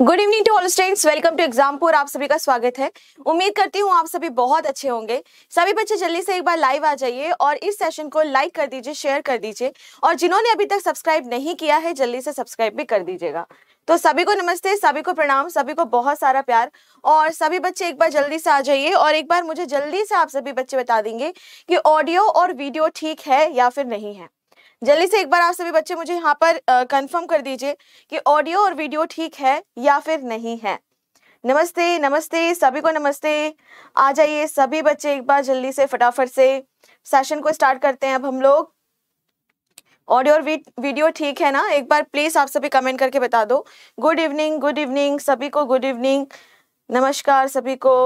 Good evening to all students, welcome to Exampur. आप सभी का स्वागत है। उम्मीद करती हूँ आप सभी बहुत अच्छे होंगे। सभी बच्चे जल्दी से एक बार लाइव आ जाइए और इस सेशन को लाइक कर दीजिए, शेयर कर दीजिए और जिन्होंने अभी तक सब्सक्राइब नहीं किया है जल्दी से सब्सक्राइब भी कर दीजिएगा। तो सभी को नमस्ते, सभी को प्रणाम, सभी को बहुत सारा प्यार। और सभी बच्चे एक बार जल्दी से आ जाइए और एक बार मुझे जल्दी से आप सभी बच्चे बता देंगे कि ऑडियो और वीडियो ठीक है या फिर नहीं है। जल्दी से एक बार आप सभी बच्चे मुझे यहाँ पर कंफर्म कर दीजिए कि ऑडियो और वीडियो ठीक है या फिर नहीं है। नमस्ते, नमस्ते, सभी को नमस्ते। आ जाइए सभी बच्चे एक बार जल्दी से, फटाफट से सेशन को स्टार्ट करते हैं अब हम लोग। ऑडियो और वीडियो ठीक है ना, एक बार प्लीज आप सभी कमेंट करके बता दो। गुड इवनिंग, गुड इवनिंग सभी को, गुड इवनिंग, नमस्कार सभी को।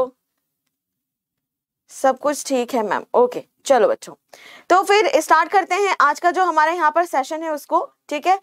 सब कुछ ठीक है मैम, ओके। चलो बच्चों, तो फिर स्टार्ट करते हैं आज का जो हमारे यहाँ पर सेशन है उसको, ठीक है।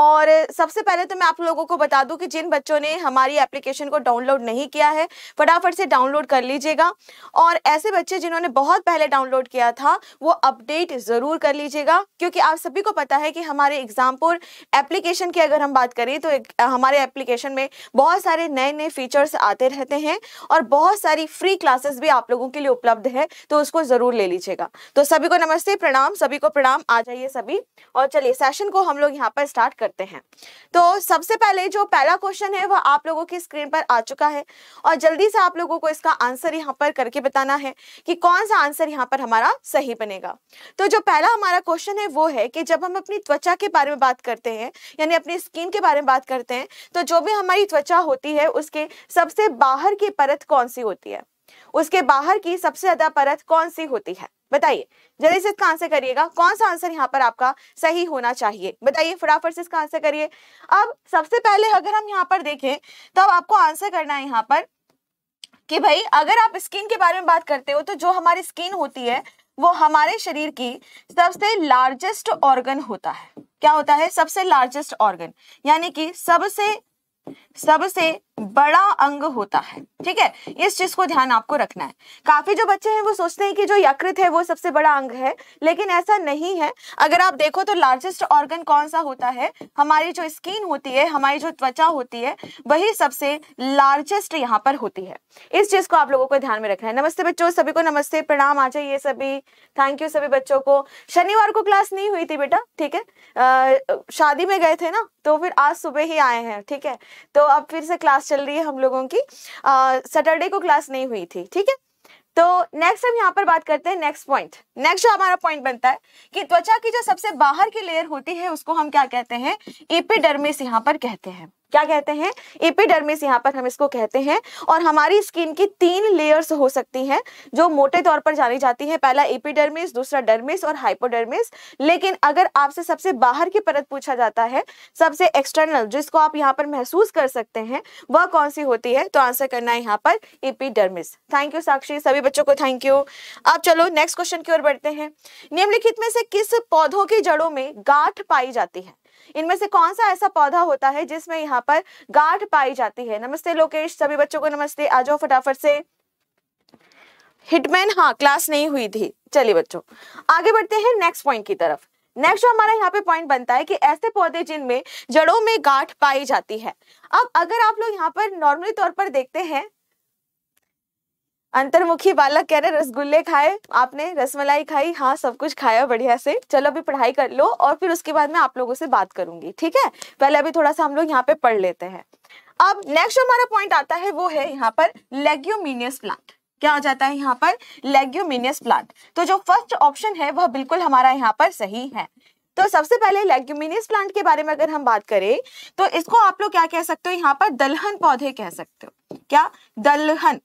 और सबसे पहले तो मैं आप लोगों को बता दूं कि जिन बच्चों ने हमारी एप्लीकेशन को डाउनलोड नहीं किया है फटाफट से डाउनलोड कर लीजिएगा, और ऐसे बच्चे जिन्होंने बहुत पहले डाउनलोड किया था वो अपडेट ज़रूर कर लीजिएगा, क्योंकि आप सभी को पता है कि हमारे एग्जामपुर एप्लीकेशन की अगर हम बात करें तो हमारे एप्लीकेशन में बहुत सारे नए नए फीचर्स आते रहते हैं और बहुत सारी फ्री क्लासेस भी आप लोगों के लिए उपलब्ध है, तो उसको ज़रूर ले लीजिएगा। तो सभी को नमस्ते, प्रणाम, सभी को प्रणाम। आ जाइए सभी और चलिए सेशन को हम लोग यहाँ पर स्टार्ट करते हैं। तो सबसे पहले जो पहला क्वेश्चन है वह आप लोगों की स्क्रीन पर आ चुका है और जल्दी से आप लोगों को इसका आंसर यहाँ पर करके बताना है कि कौन सा आंसर यहाँ पर हमारा सही बनेगा। तो जो पहला हमारा क्वेश्चन है वो है कि जब हम अपनी त्वचा के बारे में बात करते हैं, यानी अपनी स्किन के बारे में बात करते हैं, तो जो भी हमारी त्वचा होती है उसके सबसे बाहर की परत कौन सी होती है, उसके बाहर की सबसे ज्यादा परत कौन सी होती है? बताइए जल्दी से इसका आंसर करिएगा। कौन सा आंसर यहाँ पर आपका सही होना चाहिए बताइए, फटाफट से इसका आंसर करिए। अब सबसे पहले अगर हम यहाँ पर देखें तो आपको आंसर करना है यहाँ पर कि भाई अगर आप स्किन के बारे में बात करते हो तो जो हमारी स्किन होती है वो हमारे शरीर की सबसे लार्जेस्ट ऑर्गन होता है। क्या होता है? सबसे लार्जेस्ट ऑर्गन, यानी कि सबसे बड़ा अंग होता है, ठीक है। इस चीज को ध्यान आपको रखना है। काफी जो बच्चे हैं वो सोचते हैं कि जो यकृत है वो सबसे बड़ा अंग है, लेकिन ऐसा नहीं है। अगर आप देखो तो लार्जेस्ट ऑर्गन कौन सा होता है? हमारी जो स्किन होती है, हमारी जो त्वचा होती है, वही सबसे लार्जेस्ट यहाँ पर होती है। इस चीज को आप लोगों को ध्यान में रखना है। नमस्ते बच्चों, सभी को नमस्ते, प्रणाम। आ जाइए सभी, थैंक यू सभी बच्चों को। शनिवार को क्लास नहीं हुई थी बेटा, ठीक है, शादी में गए थे ना, तो फिर आज सुबह ही आए हैं, ठीक है। तो अब फिर से क्लास चल रही है हम लोगों की, सैटरडे को क्लास नहीं हुई थी, ठीक है। तो नेक्स्ट हम यहाँ पर बात करते हैं नेक्स्ट पॉइंट। नेक्स्ट जो हमारा पॉइंट बनता है कि त्वचा की जो सबसे बाहर की लेयर होती है उसको हम क्या कहते हैं? एपिडर्मिस यहाँ पर कहते हैं। क्या कहते हैं? एपिडर्मिस यहाँ पर हम इसको कहते हैं। और हमारी स्किन की 3 लेयर्स हो सकती हैं जो मोटे तौर पर जानी जाती हैं, पहला एपिडर्मिस, दूसरा डर्मिस और हाइपोडर्मिस। लेकिन अगर आपसे सबसे बाहर की परत पूछा जाता है, सबसे एक्सटर्नल जिसको आप यहाँ पर महसूस कर सकते हैं, वह कौन सी होती है? तो आंसर करना है यहाँ पर एपिडर्मिस। थैंक यू साक्षी, सभी बच्चों को थैंक यू। अब चलो नेक्स्ट क्वेश्चन की ओर बढ़ते हैं। निम्नलिखित में से किस पौधों की जड़ों में गांठ पाई जाती है? इनमें से कौन सा ऐसा पौधा होता है जिसमें यहाँ पर गांठ पाई जाती है? नमस्ते लोकेश, सभी बच्चों को नमस्ते। आ जाओ फटाफट से। हिटमैन, हाँ क्लास नहीं हुई थी। चलिए बच्चों आगे बढ़ते हैं नेक्स्ट पॉइंट की तरफ। नेक्स्ट हमारा यहाँ पे पॉइंट बनता है कि ऐसे पौधे जिनमें जड़ों में गांठ पाई जाती है। अब अगर आप लोग यहाँ पर नॉर्मली तौर पर देखते हैं, अंतर्मुखी बालक कह रहे रसगुल्ले खाए आपने, रसमलाई खाई, हाँ सब कुछ खाया बढ़िया से। चलो अभी पढ़ाई कर लो और फिर उसके बाद मैं आप लोगों से बात करूंगी, ठीक है। पहले अभी थोड़ा सा हम लोग यहाँ पे पढ़ लेते हैं। अब नेक्स्ट हमारा पॉइंट आता है वो है यहाँ पर लेग्यूमिनियस प्लांट। क्या हो जाता है यहाँ पर? Leguminous plant. तो जो फर्स्ट ऑप्शन है वह बिल्कुल हमारा यहाँ पर सही है। तो सबसे पहले लेग्यूमिनियस प्लांट के बारे में अगर हम बात करें तो इसको आप लोग क्या कह सकते हो? यहाँ पर दलहन पौधे कह सकते हो। क्या? दलहन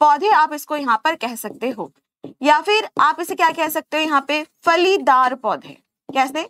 पौधे आप इसको यहाँ पर कह सकते हो, या फिर आप इसे क्या कह सकते हो? यहाँ पे फलीदार पौधे। कैसे?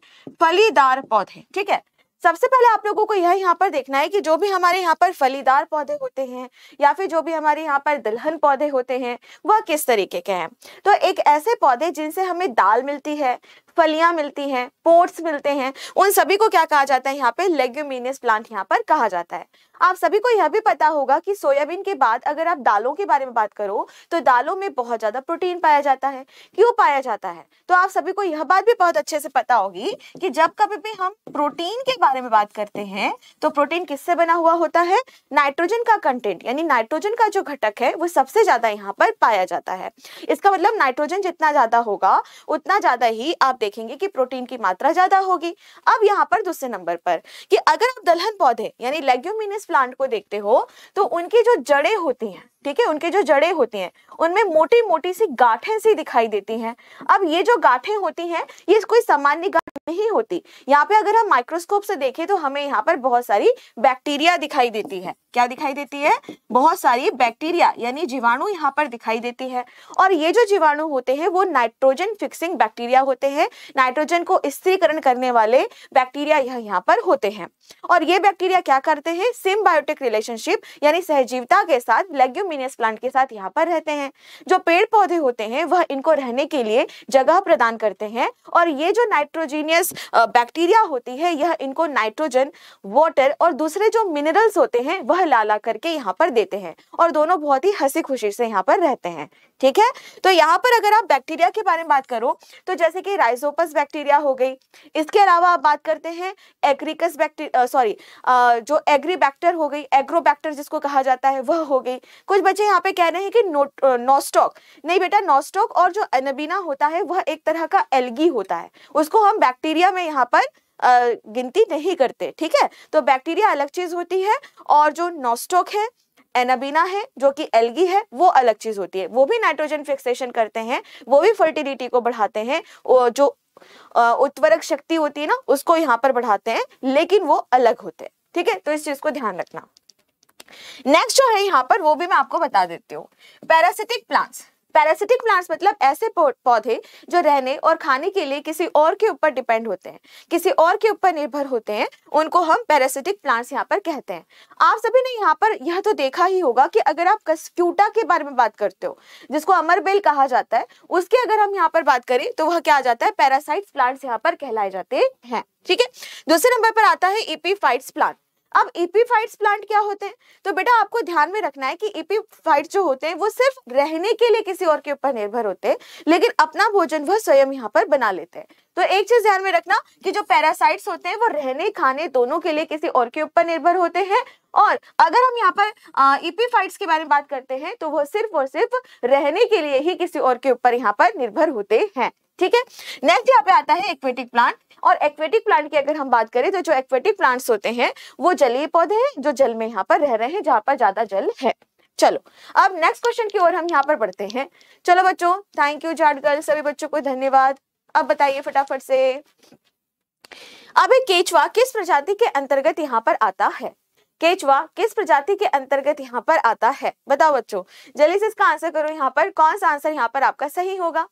फलीदार पौधे, ठीक है। सबसे पहले आप लोगों को यह यहाँ पर देखना है कि जो भी हमारे यहाँ पर फलीदार पौधे होते हैं या फिर जो भी हमारे यहाँ पर दलहन पौधे होते हैं वह किस तरीके के हैं। तो एक ऐसे पौधे जिनसे हमें दाल मिलती है, फलियां मिलती हैं, पोर्ट्स मिलते हैं, उन सभी को क्या कहा जाता है यहाँ पे, लेग्यूमिनियस प्लांट यहाँ पर कहा जाता है। आप सभी को यह भी पता होगा कि सोयाबीन के बाद अगर आप दालों के बारे में बात करो तो दालों में बहुत ज्यादा प्रोटीन पाया जाता है। क्यों पाया जाता है, तो आप सभी को यह बात भी बहुत अच्छे से पता होगी कि जब कभी भी हम प्रोटीन के बारे में बात करते हैं तो प्रोटीन किससे बना हुआ होता है, नाइट्रोजन का कंटेंट, यानी नाइट्रोजन का जो घटक है वो सबसे ज्यादा यहाँ पर पाया जाता है। इसका मतलब नाइट्रोजन जितना ज्यादा होगा उतना ज्यादा ही आप देखेंगे कि प्रोटीन की मात्रा ज्यादा होगी। अब यहाँ पर दूसरे नंबर पर कि अगर आप दलहन पौधे यानी लेग्यूमिनस प्लांट को देखते हो तो उनकी जो जड़ें होती हैं, ठीक है, उनके जो जड़ें होती हैं उनमें मोटी मोटी सी गांठें सी दिखाई देती हैं। अब ये जो गांठें होती हैं ये कोई सामान्य गांठ नहीं होती। यहाँ पे अगर हम माइक्रोस्कोप से देखें तो हमें यहाँ पर बहुत सारी बैक्टीरिया दिखाई देती है। क्या दिखाई देती है, बहुत सारी बैक्टीरिया यानी जीवाणु यहाँ पर दिखाई देती है। और ये जो जीवाणु होते हैं वो नाइट्रोजन फिक्सिंग बैक्टीरिया होते हैं, नाइट्रोजन को स्थिरीकरण करने वाले बैक्टीरिया यहाँ पर होते हैं। और ये बैक्टीरिया क्या करते हैं, सिम्बायोटिक रिलेशनशिप यानी सहजीवता के साथ लेग्यूमिनस प्लांट के साथ यहाँ पर रहते हैं। जो पेड़ पौधे होते हैं वह इनको रहने के लिए जगह प्रदान करते हैं और ये जो नाइट्रोजीनियस बैक्टीरिया होती है यह इनको नाइट्रोजन, वाटर और दूसरे जो मिनरल्स होते हैं वह लाला करके यहाँ पर देते हैं और दोनों बहुत ही हंसी खुशी से यहाँ पर रहते हैं। ठीक है, तो यहाँ पर अगर आप बैक्टीरिया के बारे में बात करो तो जैसे कि राइजोपस बैक्टीरिया हो गई, इसके अलावा आप बात करते हैं एग्रीकस बैक्टीरिया, जो एग्रीबैक्टर हो गई, एग्रोबैक्टर जिसको कहा जाता है वह हो गई। कुछ बच्चे यहाँ पे कह रहे हैं कि नॉस्टॉक, नहीं बेटा नॉस्टॉक और जो एनबीना होता है वह एक तरह का एल्गी होता है, उसको हम बैक्टीरिया में यहाँ पर गिनती नहीं करते। ठीक है, तो बैक्टीरिया अलग चीज होती है और जो नॉस्टॉक है, एनाबीना है जो कि एल्गी है वो अलग चीज होती है। वो भी नाइट्रोजन फिक्सेशन करते हैं, वो भी फर्टिलिटी को बढ़ाते हैं, जो उत्वरक शक्ति होती है ना उसको यहाँ पर बढ़ाते हैं, लेकिन वो अलग होते हैं। ठीक है, तो इस चीज को ध्यान रखना। नेक्स्ट जो है यहाँ पर वो भी मैं आपको बता देती हूँ, पैरासिटिक प्लांट्स। पैरासिटिक प्लांट्स मतलब ऐसे पौधे जो रहने और खाने के लिए किसी और के ऊपर डिपेंड होते हैं, किसी और के ऊपर निर्भर होते हैं, उनको हम पैरासिटिक प्लांट्स यहाँ पर कहते हैं। आप सभी ने यहाँ पर यह तो देखा ही होगा कि अगर आप कस्क्यूटा के बारे में बात करते हो जिसको अमरबेल कहा जाता है, उसकी अगर हम यहाँ पर बात करें तो वह क्या आ जाता है, पैरासाइट प्लांट्स यहाँ पर कहलाए जाते हैं। ठीक है, दूसरे नंबर पर आता है एपीफाइट्स प्लांट। अब एपीफाइट्स प्लांट क्या होते हैं, तो बेटा आपको ध्यान में रखना है कि एपीफाइट्स जो होते हैं वो सिर्फ रहने के लिए किसी और के ऊपर निर्भर होते हैं, लेकिन अपना भोजन वह स्वयं यहाँ पर बना लेते हैं। तो एक चीज ध्यान में रखना कि जो पैरासाइट्स होते हैं वो रहने खाने दोनों के लिए किसी और के ऊपर निर्भर होते हैं, और अगर हम यहाँ पर एपीफाइट्स के बारे में बात करते हैं तो वो सिर्फ और सिर्फ रहने के लिए ही किसी और के ऊपर यहाँ पर निर्भर होते हैं। ठीक है, नेक्स्ट यहाँ पे आता है एक्वेटिक प्लांट। और एक्वेटिक प्लांट की अगर हम बात करें तो जो एक्वेटिक प्लांट्स होते हैं वो जलीय पौधे हैं जो जल में यहाँ पर रह रहे हैं, जहाँ पर ज्यादा जल है। चलो अब नेक्स्ट क्वेश्चन की ओर हम यहाँ पर बढ़ते हैं। चलो बच्चों, थैंक यू जाट गर्ल, सभी बच्चों को धन्यवाद। अब बताइए फटाफट से, अब केचवा किस प्रजाति के अंतर्गत यहाँ पर आता है, केचवा किस प्रजाति के अंतर्गत यहाँ पर आता है, बताओ बच्चों जल्दी से इसका आंसर करो। यहाँ पर कौन सा आंसर यहाँ पर आपका सही होगा,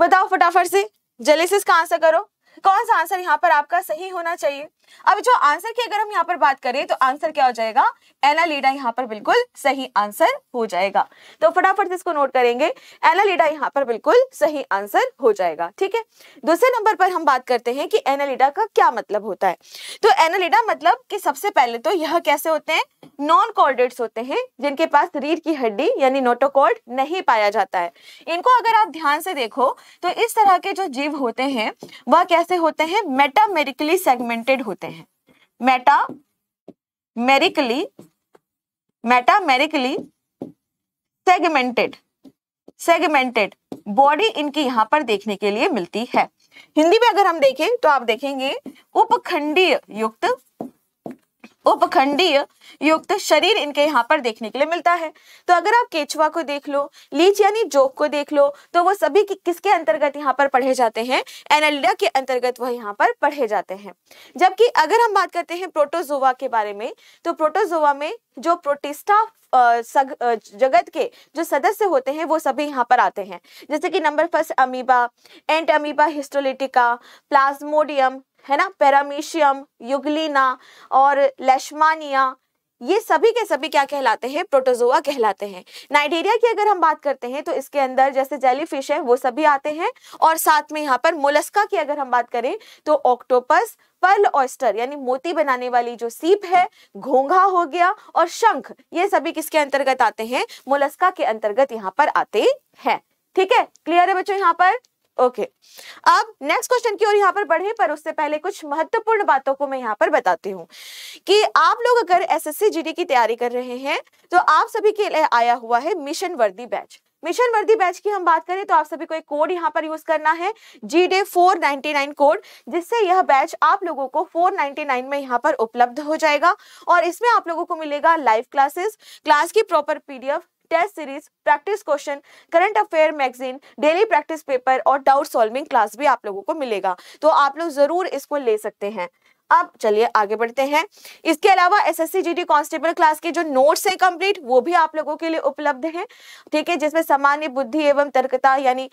बताओ फटाफट से, जल्दी से इसका आंसर करो। कौन सा आंसर यहाँ पर आपका सही होना चाहिए। अब जो आंसर की अगर हम यहाँ पर बात करें तो आंसर क्या हो जाएगा, एनालिडा यहाँ पर बिल्कुल सही आंसर हो जाएगा। तो फटाफट से इसको नोट करेंगे, एनालिडा यहाँ पर बिल्कुल सही आंसर हो जाएगा। ठीक है, दूसरे नंबर पर हम बात करते हैं कि एनालिडा का क्या मतलब होता है। तो एनालिडा मतलब कि सबसे पहले तो यह कैसे होते हैं, नॉन कॉर्डेट्स होते हैं जिनके पास रीढ़ की हड्डी यानी नोटोकॉर्ड नहीं पाया जाता है। इनको अगर आप ध्यान से देखो तो इस तरह के जो जीव होते हैं वह कैसे होते हैं, मेटामेरिकली सेगमेंटेड होते हैं, मेटामेरिकली सेगमेंटेड बॉडी इनकी यहां पर देखने के लिए मिलती है। हिंदी में अगर हम देखें तो आप देखेंगे उपखंडीय युक्त शरीर इनके यहाँ पर देखने के लिए मिलता है। तो अगर आप केचुआ को देख लो, लीच यानी जोक को देख लो, तो वो सभी किसके अंतर्गत यहाँ पर पढ़े जाते हैं, एनालिडा के अंतर्गत वह यहाँ पर पढ़े जाते हैं। जबकि अगर हम बात करते हैं प्रोटोजोआ के बारे में तो प्रोटोजोआ में जो प्रोटिस्टा जगत के जो सदस्य होते हैं वो सभी यहाँ पर आते हैं, जैसे कि number 1 amoeba, entamoeba histolytica, plasmodium है ना, पैरामीशियम, युगलिना और लेशमानिया, ये सभी के सभी क्या कहलाते हैं, प्रोटोजोआ कहलाते हैं। नाइडेरिया की अगर हम बात करते हैं तो इसके अंदर जैसे जेलीफिश है वो सभी आते हैं, और साथ में यहाँ पर मोलस्का की अगर हम बात करें तो ऑक्टोपस, पर्ल ऑयस्टर यानी मोती बनाने वाली जो सीप है, घोंघा हो गया और शंख, ये सभी किसके अंतर्गत आते हैं, मोलस्का के अंतर्गत यहाँ पर आते हैं। ठीक है, क्लियर है बच्चों यहाँ पर? ओके, अब नेक्स्ट क्वेश्चन की ओर यहाँ पर बढ़े, पर उससे पहले कुछ महत्वपूर्ण बातों को मैं यहाँ पर बताती हूँ कि आप लोग अगर एसएससी जीडी की तैयारी कर रहे हैं तो आप सभी के लिए आया हुआ है मिशन वर्दी बैच। मिशन वर्दी बैच की हम बात करें तो आप सभी को एक कोड यहाँ पर यूज करना है, GD 499 कोड, जिससे यह बैच आप लोगों को 499 में यहाँ पर उपलब्ध हो जाएगा। और इसमें आप लोगों को मिलेगा लाइव क्लासेस, क्लास की proper PDF, test series, practice question, current affair magazine, daily practice paper और डाउट सॉल्विंग क्लास भी आप लोगों को मिलेगा, तो आप लोग जरूर इसको ले सकते हैं। अब चलिए आगे बढ़ते हैं। इसके अलावा एसएससी जीडी कांस्टेबल क्लास के जो नोट्स हैं कंप्लीट, वो भी आप लोगों के लिए उपलब्ध हैं। ठीक है, जिसमें सामान्य बुद्धि एवं तर्कता यानी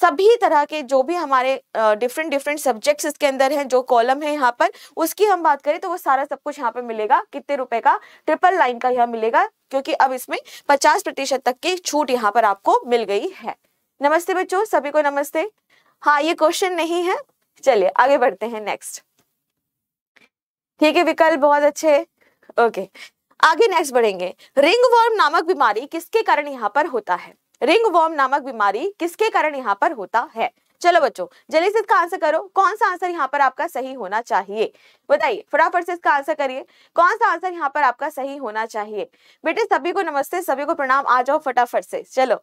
सभी तरह के जो भी हमारे डिफरेंट सब्जेक्ट्स इसके अंदर हैं, जो कॉलम है यहाँ पर उसकी हम बात करें तो वो सारा सब कुछ यहाँ पर मिलेगा। कितने रुपए का, 999 का यहाँ मिलेगा, क्योंकि अब इसमें 50% तक की छूट यहाँ पर आपको मिल गई है। नमस्ते बच्चों, सभी को नमस्ते। हाँ, ये क्वेश्चन नहीं है, चलिए आगे बढ़ते हैं नेक्स्ट। ठीक है विकल्प, बहुत अच्छे। ओके, आगे नेक्स्ट बढ़ेंगे। रिंगवर्म नामक बीमारी किसके कारण यहाँ पर होता है? रिंगवर्म नामक बीमारी किसके कारण यहाँ पर होता है? चलो बच्चों, जल्दी से इसका आंसर करो, कौन सा आंसर यहाँ पर आपका सही होना चाहिए, बताइए फटाफट से इसका आंसर करिए, कौन सा आंसर यहाँ पर आपका सही होना चाहिए। बेटे सभी को नमस्ते, सभी को प्रणाम, आ जाओ फटाफट से। चलो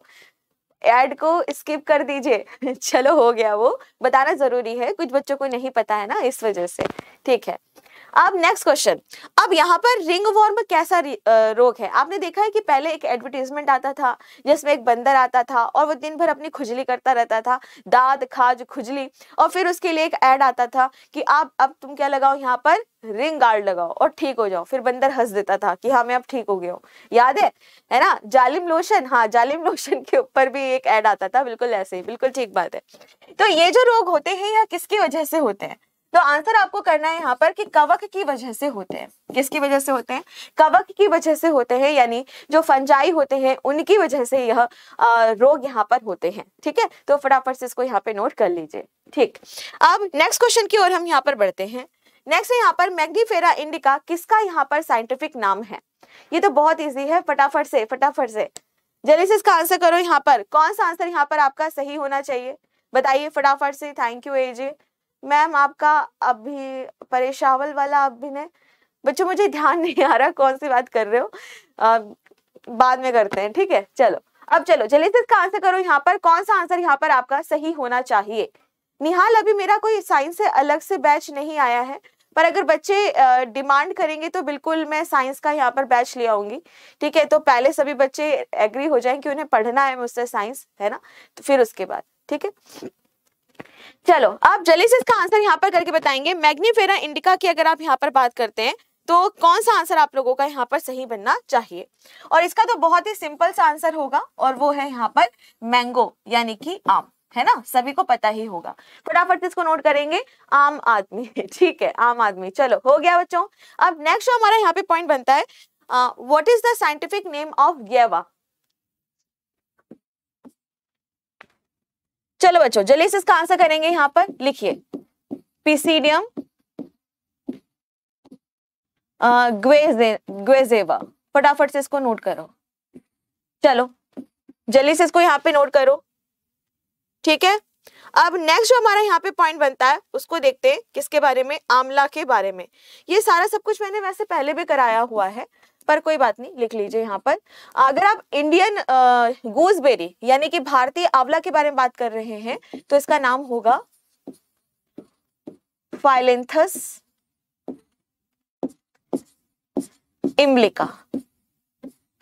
ऐड को स्किप कर दीजिए, चलो हो गया, वो बताना जरूरी है, कुछ बच्चों को नहीं पता है ना, इस वजह से। ठीक है, अब नेक्स्ट क्वेश्चन। अब यहाँ पर रिंगवॉर्म कैसा रोग है? आपने देखा है कि पहले एक एडवर्टीजमेंट आता था जिसमें एक बंदर आता था और वो दिन भर अपनी खुजली करता रहता था, दाद खाज खुजली, और फिर उसके लिए एक ऐड आता था कि आप अब तुम क्या लगाओ यहाँ पर, रिंग गार्ड लगाओ और ठीक हो जाओ। फिर बंदर हंस देता था कि हाँ मैं अब ठीक हो गया हूँ, याद है ना। जालिम लोशन, हाँ जालिम लोशन के ऊपर भी एक ऐड आता था, बिल्कुल ऐसे ही, बिल्कुल ठीक बात है। तो ये जो रोग होते हैं या किसकी वजह से होते हैं, तो आंसर आपको करना है यहाँ पर कि कवक की वजह से होते हैं। किसकी वजह से होते हैं? कवक की वजह से होते हैं, यानी जो फंजाई होते हैं उनकी वजह से यह रोग यहाँ पर होते हैं। ठीक है, तो फटाफट से इसको यहाँ पे नोट कर लीजिए। ठीक, अब नेक्स्ट क्वेश्चन की ओर हम यहाँ पर बढ़ते हैं। नेक्स्ट है यहाँ पर मैग्नीफेरा इंडिका किसका यहाँ पर साइंटिफिक नाम है? ये तो बहुत ईजी है, फटाफट से जल्दी से इसका आंसर करो यहाँ पर, कौन सा आंसर यहाँ पर आपका सही होना चाहिए, बताइए फटाफट से। थैंक यू एजे मैम, आपका अभी परेशावल वाला अभिनय। बच्चों मुझे ध्यान नहीं आ रहा कौन सी बात कर रहे हो, बाद में करते हैं। ठीक है, चलो अब चलो जल्दी से इसका आंसर करो यहाँ पर, कौन सा आंसर यहाँ पर आपका सही होना चाहिए। निहाल, अभी मेरा कोई साइंस से अलग से बैच नहीं आया है, पर अगर बच्चे डिमांड करेंगे तो बिल्कुल मैं साइंस का यहाँ पर बैच ले आऊंगी। ठीक है, तो पहले सभी बच्चे एग्री हो जाएं कि उन्हें पढ़ना है मुझसे साइंस, है ना, तो फिर उसके बाद। ठीक है, चलो आप जल्दी से इसका आंसर यहाँ पर करके बताएंगे। मैग्नीफेरा इंडिका की अगर आप यहाँ पर बात करते हैं तो कौन सा आंसर आप लोगों का यहाँ पर सही बनना चाहिए, और इसका तो बहुत ही सिंपल सा आंसर होगा और वो है यहाँ पर मैंगो यानी कि आम, है ना, सभी को पता ही होगा। फटाफट इसको नोट करेंगे, आम आदमी। ठीक है, आम आदमी। चलो हो गया बच्चों। अब नेक्स्ट हमारा यहाँ पे पॉइंट बनता है, what is the scientific name of guava. चलो बच्चों जल्दी से इसका आंसर करेंगे, यहाँ पर लिखिए Pisidium guezeva, फटाफट से इसको नोट करो। चलो जल्दी से इसको यहाँ पे नोट करो। ठीक है, अब नेक्स्ट जो हमारा यहाँ पे पॉइंट बनता है उसको देखते हैं, किसके बारे में, आंवला के बारे में। ये सारा सब कुछ मैंने वैसे पहले भी कराया हुआ है, पर कोई बात नहीं, लिख लीजिए यहाँ पर। अगर आप इंडियन गूजबेरी यानी कि भारतीय आंवला के बारे में बात कर रहे हैं तो इसका नाम होगा फाइलेंथस इम्ब्लिका,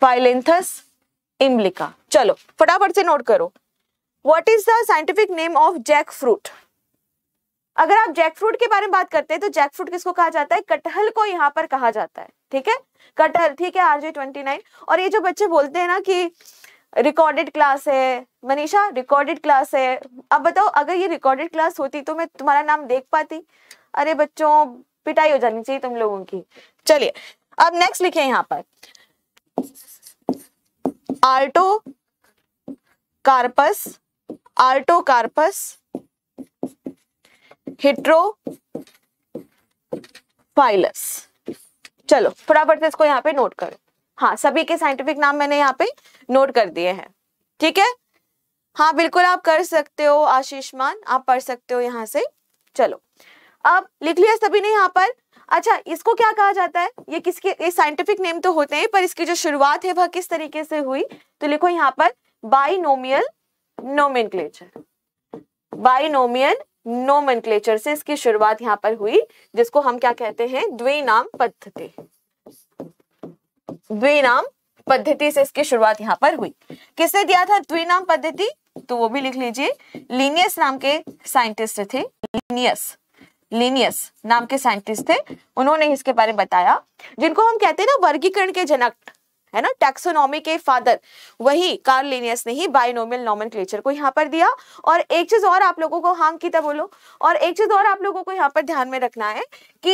फाइलेंथस इम्ब्लिका। चलो फटाफट से नोट करो, what is the scientific name of jackfruit. अगर आप जैक फ्रूट के बारे में बात करते हैं तो जैक फ्रूट किसको कहा जाता है, कटहल को यहाँ पर कहा जाता है। ठीक है, कटहल। ठीक है आरजे 29। और ये जो बच्चे बोलते हैं ना कि रिकॉर्डेड क्लास है, मनीषा रिकॉर्डेड क्लास है, अब बताओ अगर ये रिकॉर्डेड क्लास होती तो मैं तुम्हारा नाम देख पाती? अरे बच्चों, पिटाई हो जानी चाहिए तुम लोगों की। चलिए अब नेक्स्ट लिखे यहाँ पर आर्टोकार्पस हेटरोफाइलस। चलो फटाफट से इसको यहाँ पे नोट करो। हाँ, सभी के साइंटिफिक नाम मैंने यहाँ पे नोट कर दिए हैं, ठीक है। हाँ बिल्कुल आप कर सकते हो आशीष मान, आप पढ़ सकते हो यहाँ से। चलो अब लिख लिया सभी ने यहाँ पर। अच्छा इसको क्या कहा जाता है, ये किसके, ये साइंटिफिक नेम तो होते हैं पर इसकी जो शुरुआत है वह किस तरीके से हुई, तो लिखो यहाँ पर बाइनोमियल नोमेनक्लेचर। बाइनोमियल नोमेनक्लेचर से इसकी शुरुआत यहाँ पर हुई, जिसको हम क्या कहते हैं, द्विनाम पद्धति। द्विनाम पद्धति से इसकी शुरुआत यहाँ पर हुई। किसने दिया था द्विनाम पद्धति, तो वो भी लिख लीजिए। लीनियस नाम के साइंटिस्ट थे, लीनियस नाम के साइंटिस्ट थे, उन्होंने इसके बारे में बताया, जिनको हम कहते हैं ना वर्गीकरण के जनक, है ना, टैक्सोनॉमी के फादर, वही कार्ल लीनियस ने ही बाइनोमियल नोमेनक्लेचर को यहाँ पर दिया। और एक चीज और आप लोगों को, हाँ की तब बोलो, और एक चीज और आप लोगों को यहाँ पर ध्यान में रखना है कि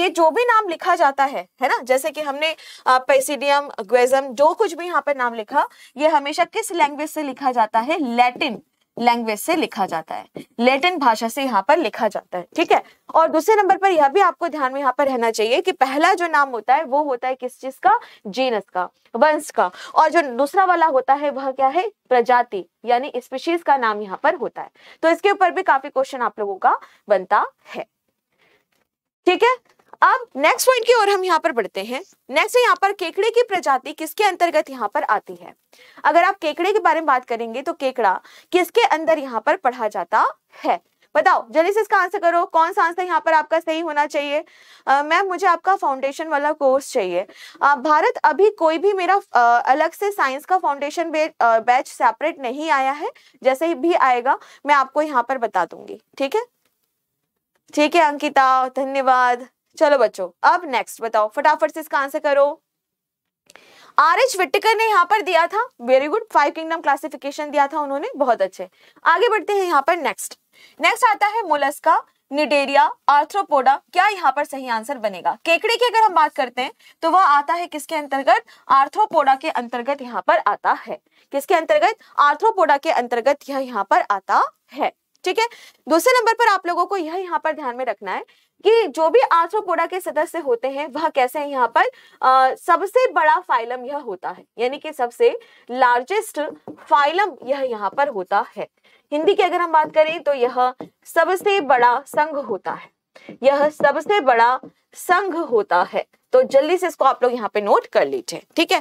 ये जो भी नाम लिखा जाता है ना, जैसे कि हमने पेसिडियम, ग्वेजम, जो कुछ भी यहाँ पर नाम लिखा, ये हमेशा किस लैंग्वेज से लिखा जाता है, लैटिन लैंग्वेज से लिखा जाता है, लैटिन भाषा से यहाँ पर लिखा जाता है, ठीक है। और दूसरे नंबर पर यह भी आपको ध्यान में यहाँ पर रहना चाहिए कि पहला जो नाम होता है वो होता है किस चीज का, जीनस का, वंश का, और जो दूसरा वाला होता है वह क्या है, प्रजाति यानी स्पीशीज का नाम यहाँ पर होता है। तो इसके ऊपर भी काफी क्वेश्चन आप लोगों का बनता है, ठीक है। अब नेक्स्ट पॉइंट की ओर हम यहाँ पर बढ़ते हैं। नेक्स्ट यहाँ पर केकड़े की प्रजाति किसके अंतर्गत यहाँ पर आती है। अगर आप केकड़े के बारे में बात करेंगे तो केकड़ा किसके अंदर यहाँ पर पढ़ा जाता है, बताओ जल्दी से इसका आंसर करो। कौन सा आंसर यहाँ पर आपका सही होना चाहिए। मैम मुझे आपका फाउंडेशन वाला कोर्स चाहिए। भारत अभी कोई भी मेरा अलग से साइंस का फाउंडेशन बैच सेपरेट नहीं आया है, जैसे ही भी आएगा मैं आपको यहाँ पर बता दूंगी, ठीक है। ठीक है अंकिता, धन्यवाद। चलो बच्चों अब नेक्स्ट बताओ, फटाफट से इसका आंसर करो। आरएच विटेकर ने यहाँ पर दिया था, very good, five kingdom classification दिया था उन्होंने, बहुत अच्छे। आगे बढ़ते हैं यहाँ पर नेक्स्ट। नेक्स्ट आता है मोलस्का, निडेरिया, आर्थ्रोपोडा। क्या यहाँ पर सही आंसर बनेगा। केकड़े की अगर हम बात करते हैं तो वह आता है किसके अंतर्गत, आर्थ्रोपोडा के अंतर्गत यहाँ पर आता है। किसके अंतर्गत, आर्थ्रोपोडा के अंतर्गत यह यहाँ पर आता है, ठीक है। दूसरे नंबर पर आप लोगों को यह यहाँ पर ध्यान में रखना है कि जो भी आर्थ्रोपोडा के सदस्य होते हैं वह कैसे है यहाँ पर, सबसे बड़ा फाइलम यह होता है, यानी कि सबसे लार्जेस्ट फाइलम यह यहाँ पर होता है। हिंदी की अगर हम बात करें तो यह सबसे बड़ा संघ होता है, यह सबसे बड़ा संघ होता है। तो जल्दी से इसको आप लोग यहाँ पे नोट कर लीजिए, ठीक है।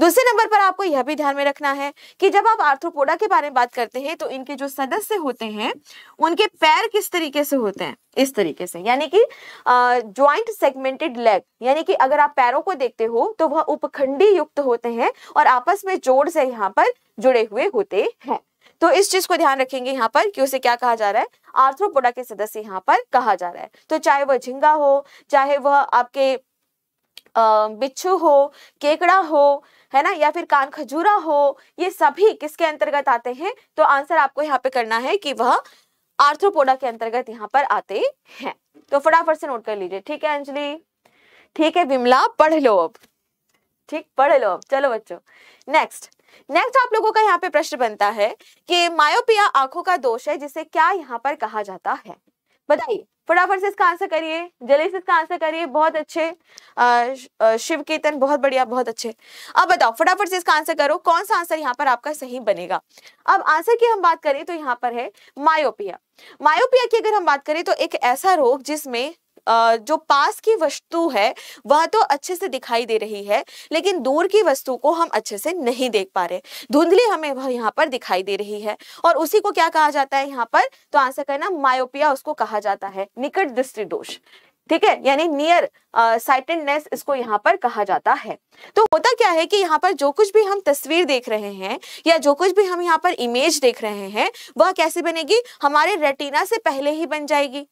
दूसरे नंबर पर आपको यह भी ध्यान में रखना है कि जब आप आर्थ्रोपोडा के बारे में बात करते हैं तो इनके जो सदस्य होते हैं उनके पैर किस तरीके से होते हैं, इस तरीके से, यानी कि ज्वाइंट सेगमेंटेड लेग, यानी कि अगर आप पैरों को देखते हो तो वह उपखंडी युक्त होते हैं और आपस में जोड़ से यहाँ पर जुड़े हुए होते हैं। तो इस चीज को ध्यान रखेंगे यहाँ पर कि उसे क्या कहा जा रहा है, आर्थ्रोपोडा के सदस्य यहाँ पर कहा जा रहा है। तो चाहे वह झींगा हो, चाहे वह आपके बिच्छू हो, केकड़ा हो, है ना, या फिर कान खजूरा हो, ये सभी किसके अंतर्गत आते हैं। तो आंसर आपको यहाँ पे करना है कि वह आर्थ्रोपोडा के अंतर्गत यहाँ पर आते हैं। तो फटाफट से नोट कर लीजिए, ठीक है अंजलि, ठीक है विमला, पढ़ लो अब, ठीक, पढ़ लो अब। चलो बच्चों नेक्स्ट आप लोगों का यहाँ पे प्रश्न बनता है कि मायोपिया आंखों का दोष है, जिसे क्या यहाँ पर कहा जाता है, बताइए फटाफट से इसका आंसर करिए, जल्दी से इसका आंसर करिए। बहुत अच्छे शिव केतन, बहुत बढ़िया, बहुत अच्छे। अब बताओ फटाफट से इसका आंसर करो, कौन सा आंसर यहाँ पर आपका सही बनेगा। अब आंसर की हम बात करें तो यहाँ पर है मायोपिया। मायोपिया की अगर हम बात करें तो एक ऐसा रोग जिसमें जो पास की वस्तु है वह तो अच्छे से दिखाई दे रही है, लेकिन दूर की वस्तु को हम अच्छे से नहीं देख पा रहे, धुंधली हमें वह यहाँ पर दिखाई दे रही है, और उसी को क्या कहा जाता है यहाँ पर, तो आंसर करना मायोपिया उसको कहा जाता है, निकट दृष्टि दोष, ठीक है, यानी नियर साइटेडनेस इसको यहाँ पर कहा जाता है। तो होता क्या है कि यहाँ पर जो कुछ भी हम तस्वीर देख रहे हैं या जो कुछ भी हम यहाँ पर इमेज देख रहे हैं वह कैसे बनेगी, हमारे रेटिना से पहले ही बन जाएगी।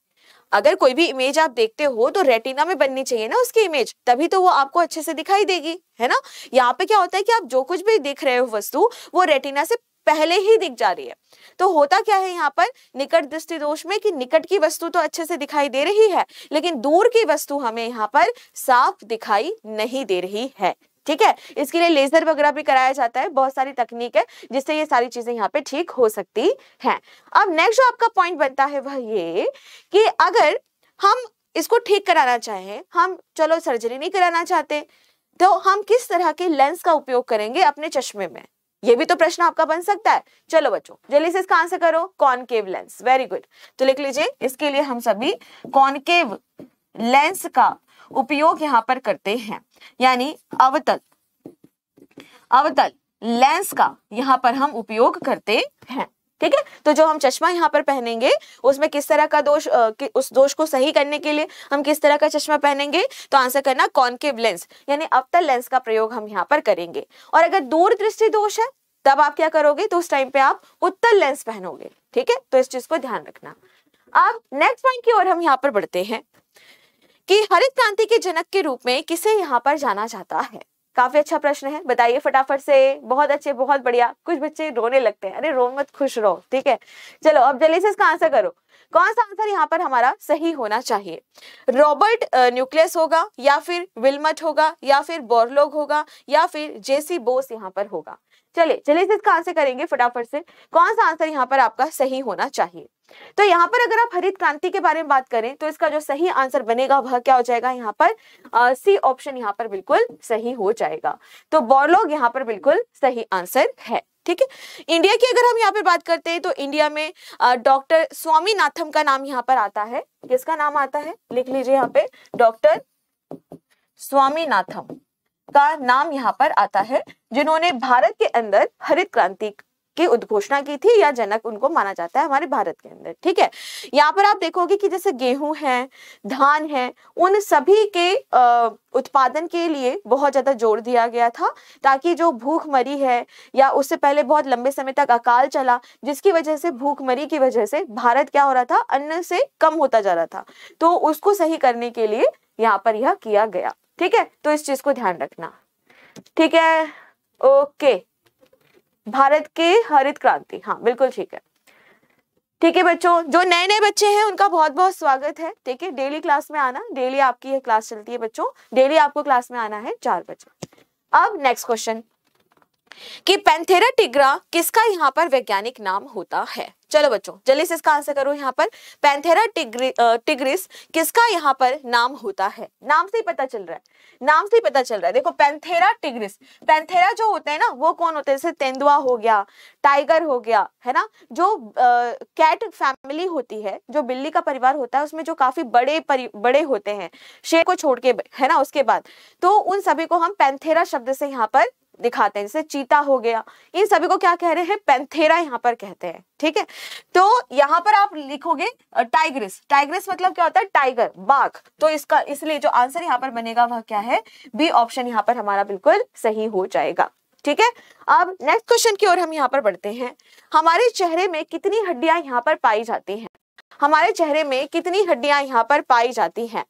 अगर कोई भी इमेज आप देखते हो तो रेटिना में बननी चाहिए ना उसकी इमेज, तभी तो वो आपको अच्छे से दिखाई देगी, है ना। यहाँ पे क्या होता है कि आप जो कुछ भी देख रहे हो वस्तु, वो रेटिना से पहले ही दिख जा रही है। तो होता क्या है यहाँ पर निकट दृष्टि दोष में कि निकट की वस्तु तो अच्छे से दिखाई दे रही है लेकिन दूर की वस्तु हमें यहाँ पर साफ दिखाई नहीं दे रही है। ठीक है, इसके लिए लेजर वगैरह भी कराया जाता है, बहुत सारी तकनीक है जिससे ये सारी चीजें यहाँ पे ठीक हो सकती हैं। अब नेक्स्ट जो आपका पॉइंट बनता है वह ये कि अगर हम इसको ठीक कराना चाहें, हम चलो सर्जरी नहीं कराना चाहते तो हम किस तरह के लेंस का उपयोग करेंगे अपने चश्मे में, ये भी तो प्रश्न आपका बन सकता है। चलो बच्चों जल्दी से इसका आंसर करो, कॉनकेव लेंस, वेरी गुड। तो लिख लीजिए इसके लिए हम सभी कॉनकेव लेंस का उपयोग यहाँ पर करते हैं, यानी अवतल लेंस का यहाँ पर हम उपयोग करते हैं। ठीक है, तो जो हम चश्मा यहाँ पर पहनेंगे उसमें किस तरह का दोष उस दोष को सही करने के लिए हम किस तरह का चश्मा पहनेंगे, तो आंसर करना कॉनकेव लेंस यानी अवतल लेंस का प्रयोग हम यहाँ पर करेंगे। और अगर दूर दृष्टि दोष है तब आप क्या करोगे, तो उस टाइम पे आप उत्तल लेंस पहनोगे। ठीक है, तो इस चीज को ध्यान रखना। अब नेक्स्ट पॉइंट की ओर हम यहाँ पर बढ़ते हैं कि हरित क्रांति के जनक के रूप में किसे यहाँ पर जाना जाता है। काफी अच्छा प्रश्न है, बताइए फटाफट से। बहुत अच्छे, बहुत बढ़िया। कुछ बच्चे रोने लगते हैं, अरे रो मत, खुश रहो। ठीक है, चलो अब जल्दी से इसका आंसर करो, कौन सा आंसर यहाँ पर हमारा सही होना चाहिए। रॉबर्ट न्यूक्लियस होगा या फिर विल्मट होगा या फिर बोरलोग होगा या फिर जेसी बोस यहाँ पर होगा। चलिए जल्दी से इसका आंसर करेंगे फटाफट से, कौन सा आंसर यहाँ पर आपका सही होना चाहिए। तो यहाँ पर अगर आप हरित क्रांति के बारे में बात करें तो इसका जो सही आंसर बनेगा वह क्या हो जाएगा यहाँ पर सी ऑप्शन यहाँ पर बिल्कुल सही हो जाएगा। तो बोरलोग यहाँ पर बिल्कुल सही आंसर है। ठीक है, इंडिया की अगर हम यहाँ पे बात करते हैं तो इंडिया में डॉक्टर स्वामीनाथन का नाम यहाँ पर आता है। किसका नाम आता है, लिख लीजिए यहाँ पे, डॉक्टर स्वामीनाथन का नाम यहाँ पर आता है, जिन्होंने भारत के अंदर हरित क्रांति की उद्घोषणा की थी या जनक उनको माना जाता है हमारे भारत के अंदर। ठीक है, यहाँ पर आप देखोगे कि जैसे गेहूं है, धान है, उन सभी के उत्पादन के लिए बहुत ज्यादा जोर दिया गया था ताकि जो भूखमरी है या उससे पहले बहुत लंबे समय तक अकाल चला जिसकी वजह से भूखमरी की वजह से भारत क्या हो रहा था, अन्न से कम होता जा रहा था, तो उसको सही करने के लिए यहाँ पर यह किया गया। ठीक है, तो इस चीज को ध्यान रखना। ठीक है, ओके, भारत के हरित क्रांति, हाँ बिल्कुल ठीक है। ठीक है बच्चों, जो नए नए बच्चे हैं उनका बहुत बहुत स्वागत है। ठीक है, डेली क्लास में आना, डेली आपकी यह क्लास चलती है बच्चों, डेली आपको क्लास में आना है 4 बजे। अब नेक्स्ट क्वेश्चन कि पैंथेरा टिग्रा किसका यहाँ पर वैज्ञानिक नाम होता है। चलो बच्चों जल्दी से इसका आंसर करो यहाँ पर, पैंथेरा टिग्रिस किसका यहाँ पर नाम होता है। नाम से ही पता चल रहा है, नाम से ही पता चल रहा है। देखो पैंथेरा टिग्रिस, पैंथेरा जो होते हैं ना वो कौन होते हैं, जैसे तेंदुआ हो गया, टाइगर हो गया, है ना। जो कैट फैमिली होती है, जो बिल्ली का परिवार होता है उसमें जो काफी बड़े होते हैं शेर को छोड़ के, है ना, उसके बाद तो उन सभी को हम पैंथेरा शब्द से यहाँ पर दिखाते हैं। जैसे चीता हो गया, इन सभी को क्या कह रहे हैं, पैंथेरा यहाँ पर कहते हैं। ठीक है, तो यहाँ पर आप लिखोगे टाइग्रिस, टाइग्रिस मतलब क्या होता है, टाइगर, बाघ, तो इसका इसलिए जो आंसर यहाँ पर बनेगा वह क्या है, बी ऑप्शन यहाँ पर हमारा बिल्कुल सही हो जाएगा। ठीक है, अब नेक्स्ट क्वेश्चन की ओर हम यहाँ पर बढ़ते हैं। हमारे चेहरे में कितनी हड्डियां यहाँ पर पाई जाती हैं, हमारे चेहरे में कितनी हड्डियां यहाँ पर पाई जाती हैं।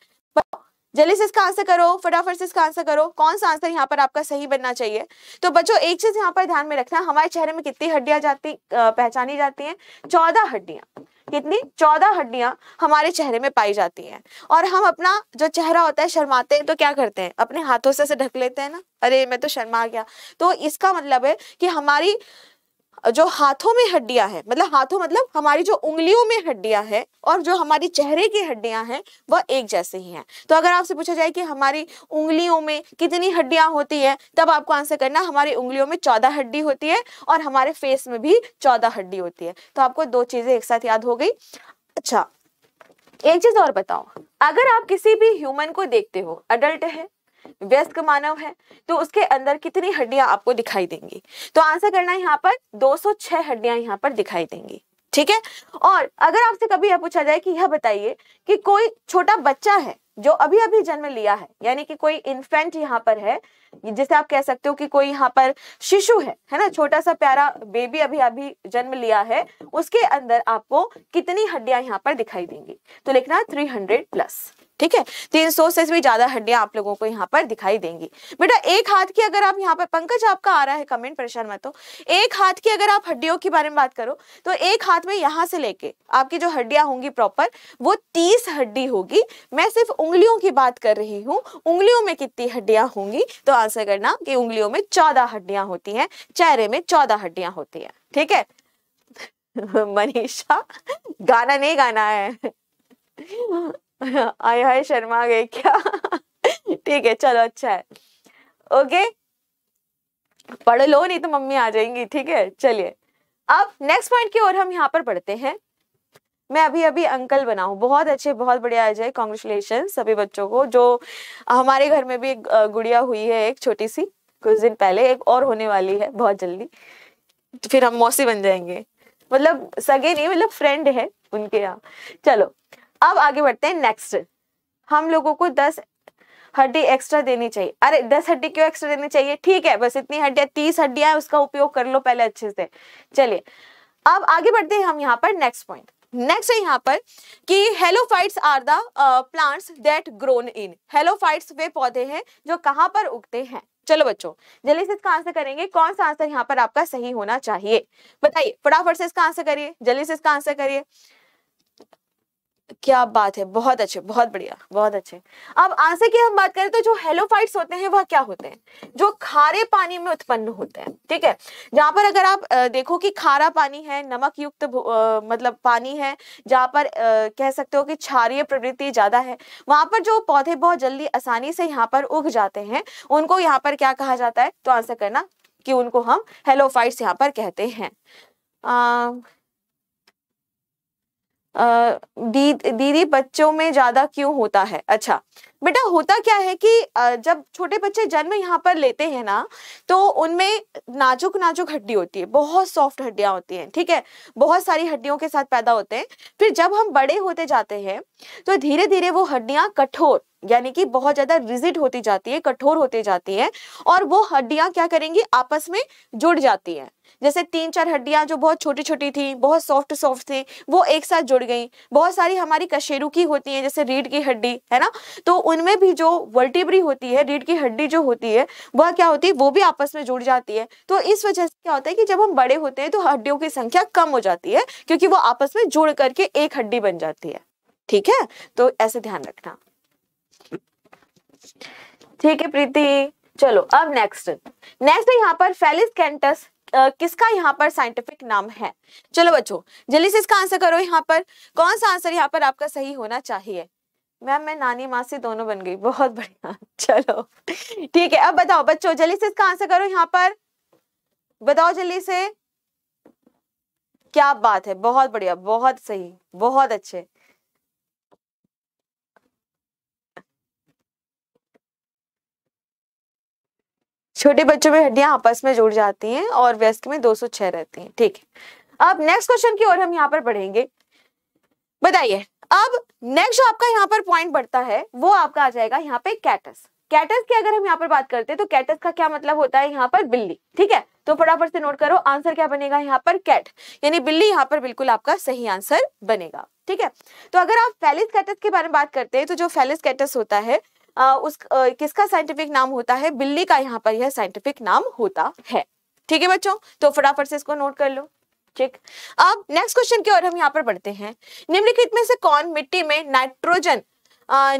जल्दी से इसका आंसर करो, फटाफट से इसका आंसर करो, कौन सा आंसर यहाँ पर आपका सही बनना चाहिए। तो बच्चों एक चीज यहाँ पर ध्यान में रखना, हमारे चेहरे में कितनी हड्डियां पहचानी जाती हैं, 14 हड्डियां। कितनी, 14 हड्डियां हमारे चेहरे में पाई जाती हैं। और हम अपना जो चेहरा होता है शर्माते हैं तो क्या करते हैं, अपने हाथों से ढक लेते हैं ना, अरे मैं तो शर्मा गया। तो इसका मतलब है कि हमारी जो हाथों में हड्डियां हैं, मतलब हाथों मतलब हमारी जो उंगलियों में हड्डियां हैं और जो हमारी चेहरे की हड्डियां हैं वह एक जैसे ही हैं। तो अगर आपसे पूछा जाए कि हमारी उंगलियों में कितनी हड्डियां होती है तब आपको आंसर करना, हमारी उंगलियों में 14 हड्डी होती है और हमारे फेस में भी 14 हड्डी होती है। तो आपको दो चीजें एक साथ याद हो गई। अच्छा एक चीज और बताओ, अगर आप किसी भी ह्यूमन को देखते हो, अडल्ट है, वयस्क मानव है, तो उसके अंदर कितनी हड्डियां आपको दिखाई देंगी। तो आंसर करना यहाँ पर 206 हड्डियां यहाँ पर दिखाई देंगी। ठीक है, और अगर आपसे कभी यह पूछा जाए कि यह बताइए कि कोई छोटा बच्चा है जो अभी अभी जन्म लिया है, यानी कि कोई इन्फेंट यहाँ पर है, जिसे आप कह सकते हो कि कोई यहाँ पर शिशु है ना, छोटा सा प्यारा बेबी अभी अभी जन्म लिया है, उसके अंदर आपको कितनी हड्डियां यहाँ पर दिखाई देंगी। तो लिखना 300+। ठीक है, 300 से भी ज्यादा हड्डियां आप लोगों को यहाँ पर दिखाई देंगी। बेटा एक हाथ की अगर आप यहाँ पर, पंकज आपका आ रहा है कमेंट, परेशान मत हो, एक हाथ की अगर आप हड्डियों के बारे में बात करो तो एक हाथ में यहाँ से लेके आपकी जो हड्डियां होंगी प्रॉपर वो 30 हड्डी होगी। मैं सिर्फ उंगलियों की बात कर रही हूँ, उंगलियों में कितनी हड्डियां होंगी तो आंसर करना कि उंगलियों में 14 हड्डियां होती है, चेहरे में 14 हड्डियां होती है। ठीक है मनीषा गाना नहीं गाना है, आय हाय शर्मा गए क्या ठीक है चलो अच्छा है, ओके पढ़ लो नहीं तो मम्मी आ जाएंगी। ठीक है चलिए अब नेक्स्ट पॉइंट की ओर हम यहाँ पर पढ़ते हैं। मैं अभी अभी अंकल बना हूँ, बहुत अच्छे बहुत बढ़िया अजय, कॉन्ग्रेचुलेशन सभी बच्चों को। जो हमारे घर में भी गुड़िया हुई है एक छोटी सी कुछ दिन पहले, एक और होने वाली है बहुत जल्दी, फिर हम मौसी बन जाएंगे, मतलब सगे नहीं मतलब फ्रेंड है उनके यहाँ। चलो अब आगे बढ़ते हैं नेक्स्ट, हम लोगों को 10 हड्डी एक्स्ट्रा देनी चाहिए। अरे 10 हड्डी क्यों एक्स्ट्रा देनी चाहिए, ठीक है बस इतनी हड्डियां, 30 हड्डियां है उसका उपयोग कर लो पहले अच्छे से। चलिए अब आगे बढ़ते हैं हम यहाँ पर नेक्स्ट पॉइंट, नेक्स्ट है यहाँ पर कि halophytes are the plants that grown in, halophytes वे पौधे हैं जो कहाँ पर उगते हैं। चलो बच्चों जल्दी से इसका आंसर करेंगे, कौन सा आंसर यहाँ पर आपका सही होना चाहिए बताइए, फटाफट से इसका आंसर करिए, जल्दी से इसका आंसर करिए। क्या बात है, बहुत अच्छे बहुत बढ़िया बहुत अच्छे। अब आंसर की हम बात करें तो जो हेलोफाइट्स होते हैं वह क्या होते हैं, जो खारे पानी में उत्पन्न होते हैं। ठीक है, जहां पर अगर आप देखो कि खारा पानी है, नमक युक्त मतलब पानी है, जहां पर कह सकते हो कि क्षारीय प्रवृत्ति ज्यादा है, वहां पर जो पौधे बहुत जल्दी आसानी से यहाँ पर उग जाते हैं उनको यहाँ पर क्या कहा जाता है, तो आंसर करना कि उनको हम हेलोफाइट्स यहाँ पर कहते हैं। दीदी बच्चों में ज्यादा क्यों होता है, अच्छा बेटा होता क्या है कि जब छोटे बच्चे जन्म यहाँ पर लेते हैं ना तो उनमें नाजुक नाजुक हड्डी होती है, बहुत सॉफ्ट हड्डियां होती हैं। ठीक है, बहुत सारी हड्डियों के साथ पैदा होते हैं, फिर जब हम बड़े होते जाते हैं तो धीरे धीरे वो हड्डियां कठोर यानी कि बहुत ज्यादा रिजिड होती जाती है, कठोर होती जाती है और वो हड्डियां क्या करेंगी आपस में जुड़ जाती हैं। जैसे 3-4 हड्डियां जो बहुत छोटी छोटी थी, बहुत सॉफ्ट सॉफ्ट थी, वो एक साथ जुड़ गई। बहुत सारी हमारी कशेरू की होती है जैसे रीढ़ की हड्डी है ना, तो उनमें भी जो वर्टिब्री होती है, रीढ़ की हड्डी जो होती है वह क्या होती है, वो भी आपस में जुड़ जाती है। तो इस वजह से क्या होता है कि जब हम बड़े होते हैं तो हड्डियों की संख्या कम हो जाती है क्योंकि वो आपस में जुड़ करके एक हड्डी बन जाती है। ठीक है, तो ऐसे ध्यान रखना। ठीक है प्रीति, चलो अब नेक्स्ट यहाँ पर फैलिस कैंटस किसका यहाँ पर साइंटिफिक नाम है। चलो बच्चों जल्दी से इसका आंसर करो, यहाँ पर कौन सा आंसर यहाँ पर आपका सही होना चाहिए। मैम मैं नानी माँ से दोनों बन गई, बहुत बढ़िया। चलो ठीक है, अब बताओ बच्चों जल्दी से इसका आंसर करो, यहाँ पर बताओ जल्दी से। क्या बात है, बहुत बढ़िया, बहुत सही, बहुत अच्छे। छोटे बच्चों में हड्डियां आपस में जुड़ जाती हैं और वयस्क में 206 रहती हैं। ठीक है, अब नेक्स्ट क्वेश्चन की ओर हम यहाँ पर बढ़ेंगे। बताइए अब नेक्स्ट जो आपका यहाँ पर पॉइंट बढ़ता है वो आपका आ जाएगा यहाँ पे कैटस। कैटस की अगर हम यहाँ पर बात करते हैं तो कैटस का क्या मतलब होता है, यहाँ पर बिल्ली। ठीक है, तो फटाफट से नोट करो आंसर क्या बनेगा यहाँ पर, कैट यानी बिल्ली, यहाँ पर बिल्कुल आपका सही आंसर बनेगा। ठीक है, तो अगर आप फैलिस कैटस के बारे में बात करते हैं तो जो फैलिस कैटस होता है किसका साइंटिफिक नाम होता है, बिल्ली का यहाँ पर यह साइंटिफिक नाम होता है। ठीक है बच्चों, तो फटाफट से इसको नोट कर लो। ठीक, अब नेक्स्ट क्वेश्चन की ओर हम यहाँ पर बढ़ते हैं। निम्नलिखित में से कौन मिट्टी में नाइट्रोजन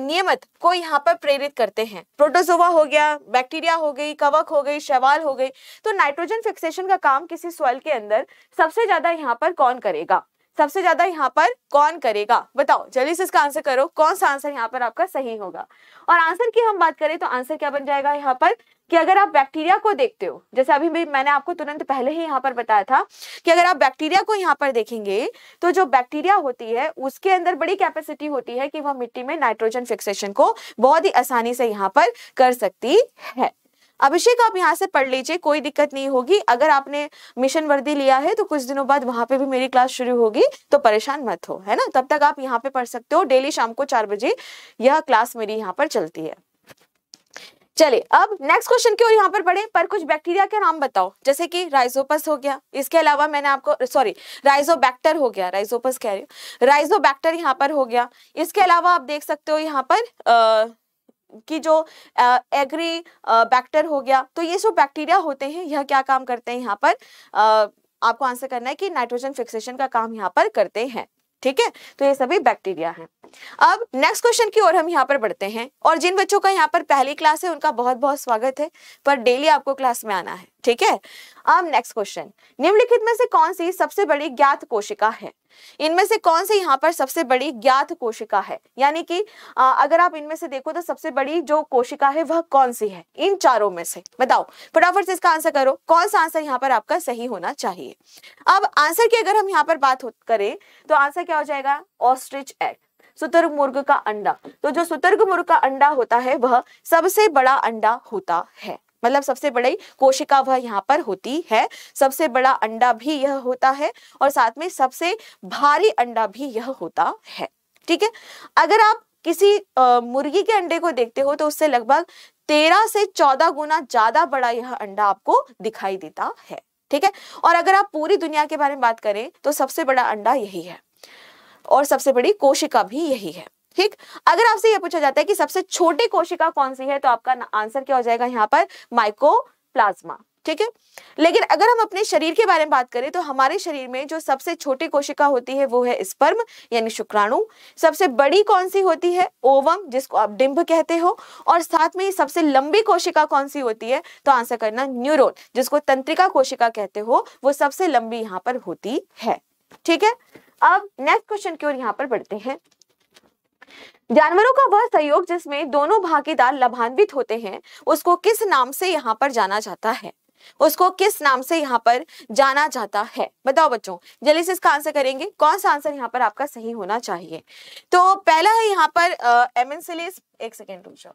नियमित को यहाँ पर प्रेरित करते हैं। प्रोटोजोवा हो गया, बैक्टीरिया हो गई, कवक हो गई, शैवाल हो गई। तो नाइट्रोजन फिक्सेशन का काम किसी सॉइल के अंदर सबसे ज्यादा यहाँ पर कौन करेगा, सबसे ज्यादा यहाँ पर कौन करेगा, बताओ जल्दी से इसका आंसर करो, कौन सा आंसर यहाँ पर आपका सही होगा। और आंसर की हम बात करें तो आंसर क्या बन जाएगा यहाँ पर, कि अगर आप बैक्टीरिया को देखते हो, जैसे अभी भी मैंने आपको तुरंत पहले ही यहाँ पर बताया था कि अगर आप बैक्टीरिया को यहाँ पर देखेंगे तो जो बैक्टीरिया होती है उसके अंदर बड़ी कैपेसिटी होती है कि वह मिट्टी में नाइट्रोजन फिक्सेशन को बहुत ही आसानी से यहाँ पर कर सकती है। अभिषेक आप यहाँ से पढ़ लीजिए, कोई दिक्कत नहीं होगी। अगर आपने मिशन वर्दी लिया है तो कुछ दिनों बाद वहां पे भी मेरी क्लास शुरू होगी, तो परेशान मत हो, है ना। तब तक आप यहाँ पे पढ़ सकते हो। डेली शाम को 4 बजे यह क्लास मेरी यहाँ पर चलती है। चलिए अब नेक्स्ट क्वेश्चन की ओर यहाँ पर बढ़े, पर कुछ बैक्टीरिया के नाम बताओ, जैसे कि राइजोपस हो गया, इसके अलावा मैंने आपको सॉरी राइजोबैक्टर हो गया, राइजोपस कह रही हूँ, राइजोबैक्टर यहाँ पर हो गया। इसके अलावा आप देख सकते हो यहाँ पर कि जो एग्री बैक्टर हो गया। तो ये जो बैक्टीरिया होते हैं यह क्या काम करते हैं यहाँ पर, आपको आंसर करना है कि नाइट्रोजन फिक्सेशन का काम यहाँ पर करते हैं। ठीक है, तो ये सभी बैक्टीरिया हैं। अब नेक्स्ट क्वेश्चन की ओर हम यहाँ पर बढ़ते हैं, और जिन बच्चों का यहाँ पर पहली क्लास है उनका बहुत बहुत स्वागत है, पर डेली आपको क्लास में आना है। ठीक है, अब नेक्स्ट क्वेश्चन, निम्नलिखित में से कौन सी सबसे बड़ी ज्ञात कोशिका है? इनमें से कौन सी यहाँ पर सबसे बड़ी ज्ञात कोशिका है, यानी कि अगर आप इनमें से देखो तो सबसे बड़ी जो कोशिका है वह कौन सी है इन चारों में से? बताओ फटाफट से इसका आंसर करो, कौन सा आंसर यहाँ पर आपका सही होना चाहिए। अब आंसर की अगर हम यहाँ पर बात करें तो आंसर क्या हो जाएगा, ऑस्ट्रिच एग, शुतुरमुर्ग का अंडा। तो जो शुतुरमुर्ग का अंडा होता है वह सबसे बड़ा अंडा होता है, मतलब सबसे बड़ी कोशिका वह यहाँ पर होती है, सबसे बड़ा अंडा भी यह होता है और साथ में सबसे भारी अंडा भी यह होता है। ठीक है, अगर आप किसी मुर्गी के अंडे को देखते हो तो उससे लगभग 13 से 14 गुना ज्यादा बड़ा यह अंडा आपको दिखाई देता है। ठीक है, और अगर आप पूरी दुनिया के बारे में बात करें तो सबसे बड़ा अंडा यही है और सबसे बड़ी कोशिका भी यही है। ठीक, अगर आपसे यह पूछा जाता है कि सबसे छोटी कोशिका कौन सी है तो आपका आंसर क्या हो जाएगा यहाँ पर, माइकोप्लाज्मा। ठीक है, लेकिन अगर हम अपने शरीर के बारे में बात करें तो हमारे शरीर में जो सबसे छोटी कोशिका होती है वो है स्पर्म यानी शुक्राणु, सबसे बड़ी कौन सी होती है, ओवम जिसको आप डिंब कहते हो, और साथ में सबसे लंबी कोशिका कौन सी होती है तो आंसर करना न्यूरॉन जिसको तंत्रिका कोशिका कहते हो, वो सबसे लंबी यहाँ पर होती है। ठीक है, अब नेक्स्ट क्वेश्चन की ओर यहाँ पर बढ़ते हैं, जानवरों का वह सहयोग जिसमें दोनों भागीदार लाभान्वित होते हैं उसको किस नाम से यहाँ पर जाना जाता है? उसको किस नाम से यहाँ पर जाना जाता है? बताओ बच्चों, जल्दी से इसका आंसर करेंगे, कौन सा आंसर यहाँ पर आपका सही होना चाहिए। तो पहला है यहाँ पर एमेंसिलिज्म, एक सेकेंड रुक जाओ,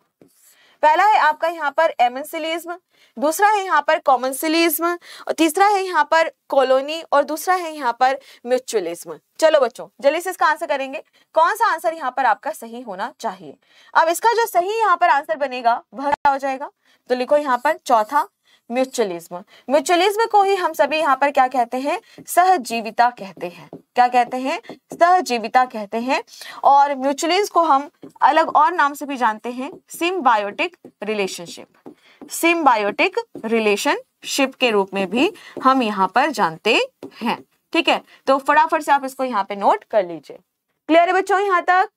पहला है आपका यहाँ पर एमेंसिलिज्म, दूसरा है यहाँ पर कॉमनसिलिज्म, तीसरा है यहाँ पर कॉलोनी और दूसरा है यहाँ पर म्यूचुअलिज्म। चलो बच्चों जल्दी से इसका आंसर करेंगे, कौन सा आंसर यहाँ पर आपका सही होना चाहिए। अब इसका जो सही यहाँ पर आंसर बनेगा वह क्या हो जाएगा, तो लिखो यहाँ पर चौथा, म्यूचुअलिज्म। म्यूचुअलिज्म को ही हम सभी यहाँ पर क्या कहते हैं, सहजीविता कहते हैं। क्या कहते हैं, सहजीविता कहते हैं। और म्यूचुअलिज्म को हम अलग और नाम से भी जानते हैं, सिम्बायोटिक रिलेशनशिप, सिम्बायोटिक रिलेशनशिप के रूप में भी हम यहाँ पर जानते हैं। ठीक है, तो फटाफट से आप इसको यहाँ पे नोट कर लीजिए। क्लियर है बच्चों यहाँ तक?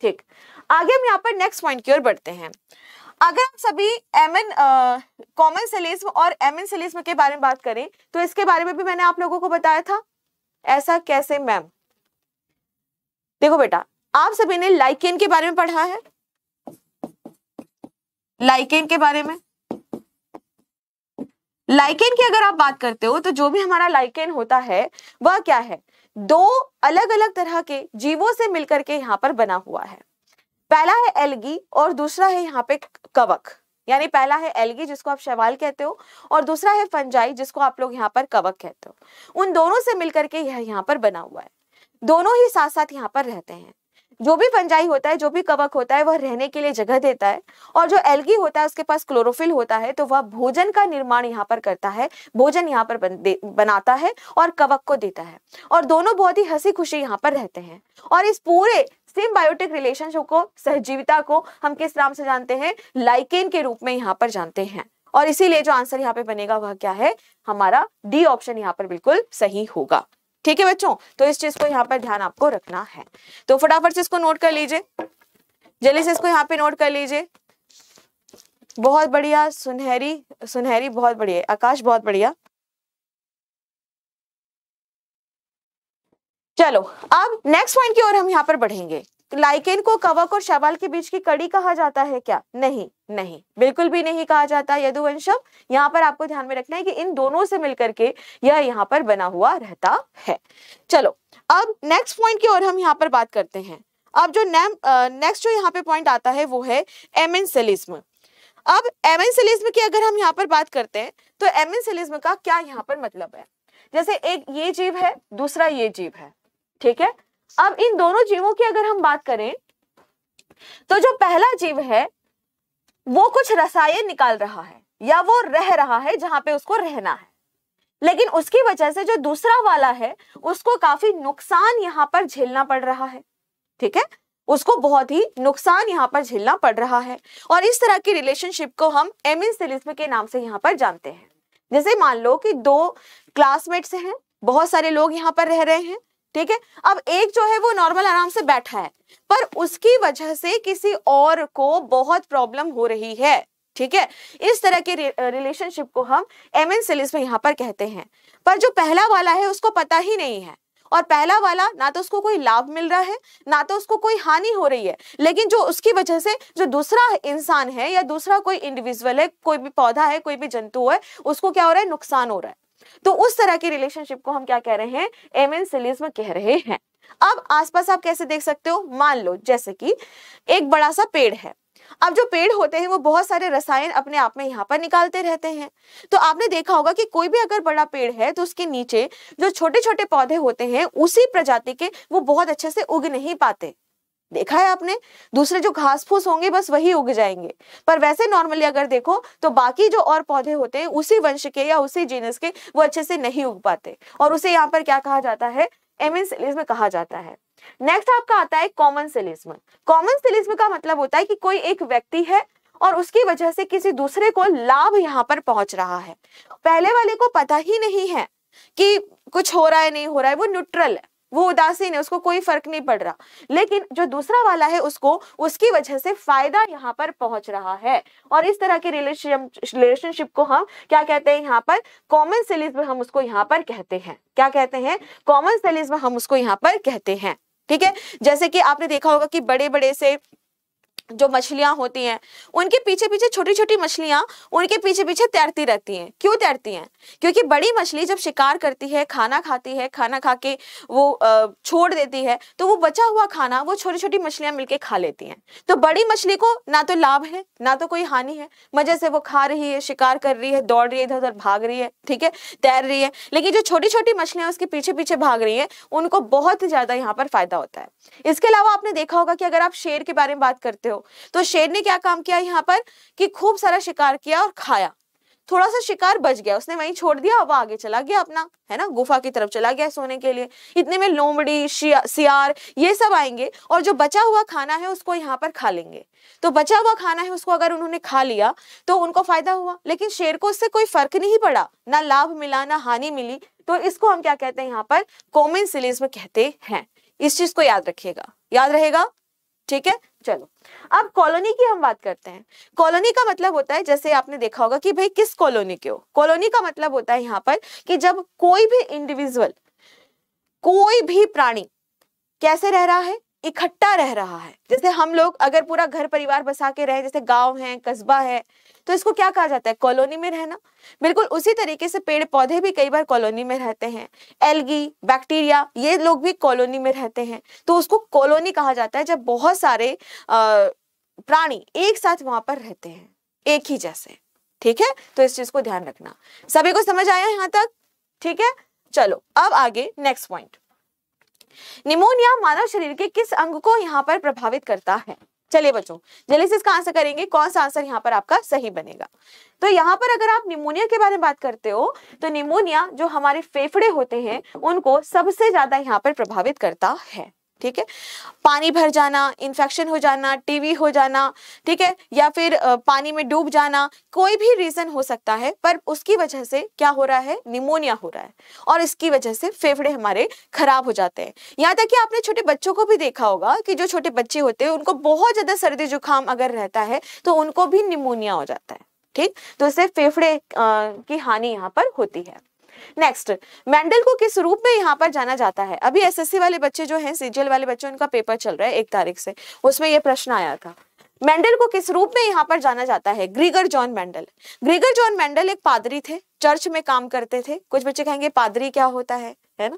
ठीक, आगे हम यहाँ पर नेक्स्ट पॉइंट की ओर बढ़ते हैं। अगर आप सभी कॉमनसिलिज्म और एमेंसिलिज्म के बारे में बात करें तो इसके बारे में भी मैंने आप लोगों को बताया था। ऐसा कैसे मैम? देखो बेटा, आप सभी ने लाइकेन के बारे में पढ़ा है, लाइकेन के बारे में। लाइकेन की अगर आप बात करते हो तो जो भी हमारा लाइकेन होता है वह क्या है, दो अलग अलग तरह के जीवों से मिलकर के यहाँ पर बना हुआ है। पहला है एल्गी और दूसरा है यहाँ पे कवक, यानी पहला है एल्गी जिसको आप शैवाल कहते हो और दूसरा है फंजाई जिसको आप लोग यहाँ पर कवक कहते हो। उन दोनों से मिलकर के यह यहाँ पर बना हुआ है, दोनों ही साथ साथ यहाँ पर रहते हैं। जो भी फंजाई होता है, जो भी कवक होता है, वह रहने के लिए जगह देता है और जो एल्गी होता है उसके पास क्लोरोफिल होता है तो वह भोजन का निर्माण यहाँ पर करता है, भोजन यहाँ पर बनाता है और कवक को देता है और दोनों बहुत ही हंसी खुशी यहाँ पर रहते हैं। और इस पूरे सिम्बायोटिक रिलेशनशिप को, सहजीविता को हम किस नाम से जानते हैं, लाइकेन के रूप में यहाँ पर जानते हैं। और इसीलिए जो आंसर यहाँ पे बनेगा वह क्या है, हमारा डी ऑप्शन यहाँ पर बिल्कुल सही होगा। ठीक है बच्चों, तो इस चीज को यहाँ पर ध्यान आपको रखना है। तो फटाफट से इसको नोट कर लीजिए, जल्दी से इसको यहाँ पे नोट कर लीजिए। बहुत बढ़िया सुनहरी, सुनहरी बहुत बढ़िया, आकाश बहुत बढ़िया। चलो अब नेक्स्ट पॉइंट की ओर हम यहाँ पर बढ़ेंगे। लाइकेन को कवक और शैवाल के बीच की कड़ी कहा जाता है क्या? नहीं, नहीं, बिल्कुल भी नहीं कहा जाता। यदुवंशम, यहाँ पर आपको ध्यान में रखना है कि इन दोनों से मिलकर के यह यहाँ पर बना हुआ रहता है। चलो अब नेक्स्ट पॉइंट की ओर हम यहाँ पर बात करते हैं। अब जो नेक्स्ट जो यहाँ पे पॉइंट आता है वो है एमेंसिलिज्म। अब एमेंसिलिज्म की अगर हम यहाँ पर बात करते हैं तो एमेंसिलिज्म का क्या यहाँ पर मतलब है, जैसे एक ये जीव है, दूसरा ये जीव है। ठीक है, अब इन दोनों जीवों की अगर हम बात करें तो जो पहला जीव है वो कुछ रसायन निकाल रहा है या वो रह रहा है जहां पे उसको रहना है, लेकिन उसकी वजह से जो दूसरा वाला है उसको काफी नुकसान यहाँ पर झेलना पड़ रहा है। ठीक है, उसको बहुत ही नुकसान यहाँ पर झेलना पड़ रहा है। और इस तरह की रिलेशनशिप को हम एमिसिलिज्म के नाम से यहाँ पर जानते हैं। जैसे मान लो कि दो क्लासमेट्स हैं, बहुत सारे लोग यहाँ पर रह रहे हैं, ठीक है। अब एक जो है वो नॉर्मल आराम से बैठा है, पर उसकी वजह से किसी और को बहुत प्रॉब्लम हो रही है, ठीक है। इस तरह के रिलेशनशिप को हम एमेंसिलिज्म यहाँ पर कहते हैं। पर जो पहला वाला है उसको पता ही नहीं है, और पहला वाला ना तो उसको कोई लाभ मिल रहा है ना तो उसको कोई हानि हो रही है, लेकिन जो उसकी वजह से जो दूसरा इंसान है या दूसरा कोई इंडिविजुअल है, कोई भी पौधा है, कोई भी जंतु है, उसको क्या हो रहा है, नुकसान हो रहा है। तो उस तरह की रिलेशनशिप को हम क्या कह रहे हैं, एमेंसिलिज्म कह रहे हैं। अब आसपास आप कैसे देख सकते हो, मान लो जैसे कि एक बड़ा सा पेड़ है। अब जो पेड़ होते हैं वो बहुत सारे रसायन अपने आप में यहाँ पर निकालते रहते हैं। तो आपने देखा होगा कि कोई भी अगर बड़ा पेड़ है तो उसके नीचे जो छोटे छोटे पौधे होते हैं उसी प्रजाति के, वो बहुत अच्छे से उग नहीं पाते। देखा है आपने, दूसरे जो घास फूस होंगे बस वही उग जाएंगे। पर वैसे नॉर्मली अगर देखो तो बाकी जो और पौधे होते हैं उसी वंश के या उसी जीनस के, वो अच्छे से नहीं उग पाते, और उसे यहाँ पर क्या कहा जाता है, एमेंसिलिज्म कहा जाता है। नेक्स्ट आपका आता है कॉमनसिलिज्म। कॉमनसिलिज्म का मतलब होता है कि कोई एक व्यक्ति है और उसकी वजह से किसी दूसरे को लाभ यहाँ पर पहुंच रहा है। पहले वाले को पता ही नहीं है कि कुछ हो रहा है नहीं हो रहा है, वो न्यूट्रल है, वो उदासीन है, उसको कोई फर्क नहीं पड़ रहा। लेकिन जो दूसरा वाला है उसको उसकी वजह से फायदा यहाँ पर पहुंच रहा है, और इस तरह के रिलेशनशिप को हम क्या कहते हैं, यहाँ पर कॉमनसिलिज्म हम उसको यहाँ पर कहते हैं। क्या कहते हैं, कॉमनसिलिज्म हम उसको यहाँ पर कहते हैं, ठीक है। जैसे कि आपने देखा होगा कि बड़े बड़े से जो मछलियां होती हैं उनके पीछे पीछे छोटी छोटी मछलियां उनके पीछे पीछे तैरती रहती हैं। क्यों तैरती हैं, क्योंकि बड़ी मछली जब शिकार करती है, खाना खाती है, खाना खा के वो छोड़ देती है, तो वो बचा हुआ खाना वो छोटी छोटी मछलियां मिलके खा लेती हैं। तो बड़ी मछली को ना तो लाभ है ना तो कोई हानि है, मजे से वो खा रही है, शिकार कर रही है, दौड़ रही है, इधर उधर भाग रही है, ठीक है, तैर रही है। लेकिन जो छोटी छोटी मछलियां उसके पीछे पीछे भाग रही है, उनको बहुत ज्यादा यहाँ पर फायदा होता है। इसके अलावा आपने देखा होगा कि अगर आप शेर के बारे में बात करते हो तो शेर ने क्या काम किया यहाँ पर, कि खूब सारा शिकार किया और खाया, थोड़ा सा शिकार बच गया, उसने वहीं छोड़ दिया, अब आगे चला गया अपना, है ना, गुफा की तरफ चला गया सोने के लिए। इतने में लोमड़ी, सियार, ये सब आएंगे और जो बचा हुआ खाना है उसको यहाँ पर खा लेंगे। तो बचा हुआ खाना है उसको अगर उन्होंने खा लिया तो उनको फायदा हुआ, लेकिन शेर को उससे कोई फर्क नहीं पड़ा, ना लाभ मिला ना हानि मिली। तो इसको हम क्या कहते हैं, यहाँ पर कॉमनसिलिज्म कहते हैं। इस चीज को याद रखिएगा, याद रहेगा, ठीक है। चलो अब कॉलोनी की हम बात करते हैं। कॉलोनी का मतलब होता है, जैसे आपने देखा होगा कि भाई किस कॉलोनी के हो, कॉलोनी का मतलब होता है यहाँ पर कि जब कोई भी इंडिविजुअल, कोई भी प्राणी कैसे रह रहा है, इकट्ठा रह रहा है। जैसे हम लोग अगर पूरा घर परिवार बसा के रहे, जैसे गांव है, कस्बा है, तो इसको क्या कहा जाता है, कॉलोनी में रहना। बिल्कुल उसी तरीके से पेड़ पौधे भी कई बार कॉलोनी में रहते हैं, एल्गी, बैक्टीरिया, ये लोग भी कॉलोनी में रहते हैं, तो उसको कॉलोनी कहा जाता है। जब बहुत सारे प्राणी एक साथ वहां पर रहते हैं, एक ही जैसे, ठीक है। तो इस चीज को ध्यान रखना। सभी को समझ आया यहाँ तक, ठीक है। चलो अब आगे नेक्स्ट पॉइंट, निमोनिया मानव शरीर के किस अंग को यहाँ पर प्रभावित करता है। चलिए बच्चों, जल्दी से इसका आंसर करेंगे, कौन सा आंसर यहाँ पर आपका सही बनेगा। तो यहाँ पर अगर आप निमोनिया के बारे में बात करते हो तो निमोनिया जो हमारे फेफड़े होते हैं उनको सबसे ज्यादा यहाँ पर प्रभावित करता है, ठीक है। पानी भर जाना, इन्फेक्शन हो जाना, टीवी हो जाना, ठीक है, या फिर पानी में डूब जाना, कोई भी रीजन हो सकता है, पर उसकी वजह से क्या हो रहा है, निमोनिया हो रहा है, और इसकी वजह से फेफड़े हमारे खराब हो जाते हैं। यहाँ तक कि आपने छोटे बच्चों को भी देखा होगा कि जो छोटे बच्चे होते हैं उनको बहुत ज्यादा सर्दी जुकाम अगर रहता है तो उनको भी निमोनिया हो जाता है, ठीक। तो इससे फेफड़े की हानि यहाँ पर होती है। नेक्स्ट, मेंडल को किस रूप में यहाँ पर जाना जाता है। अभी एसएससी वाले बच्चे जो हैं, सीजीएल वाले बच्चे, उनका पेपर चल रहा है 1 तारीख से, उसमें ये प्रश्न आया था, मेंडल को किस रूप में यहाँ पर जाना जाता है। Gregor John Mendel, Gregor John Mendel एक पादरी थे, चर्च में काम करते थे। कुछ बच्चे कहेंगे पादरी क्या होता है ना।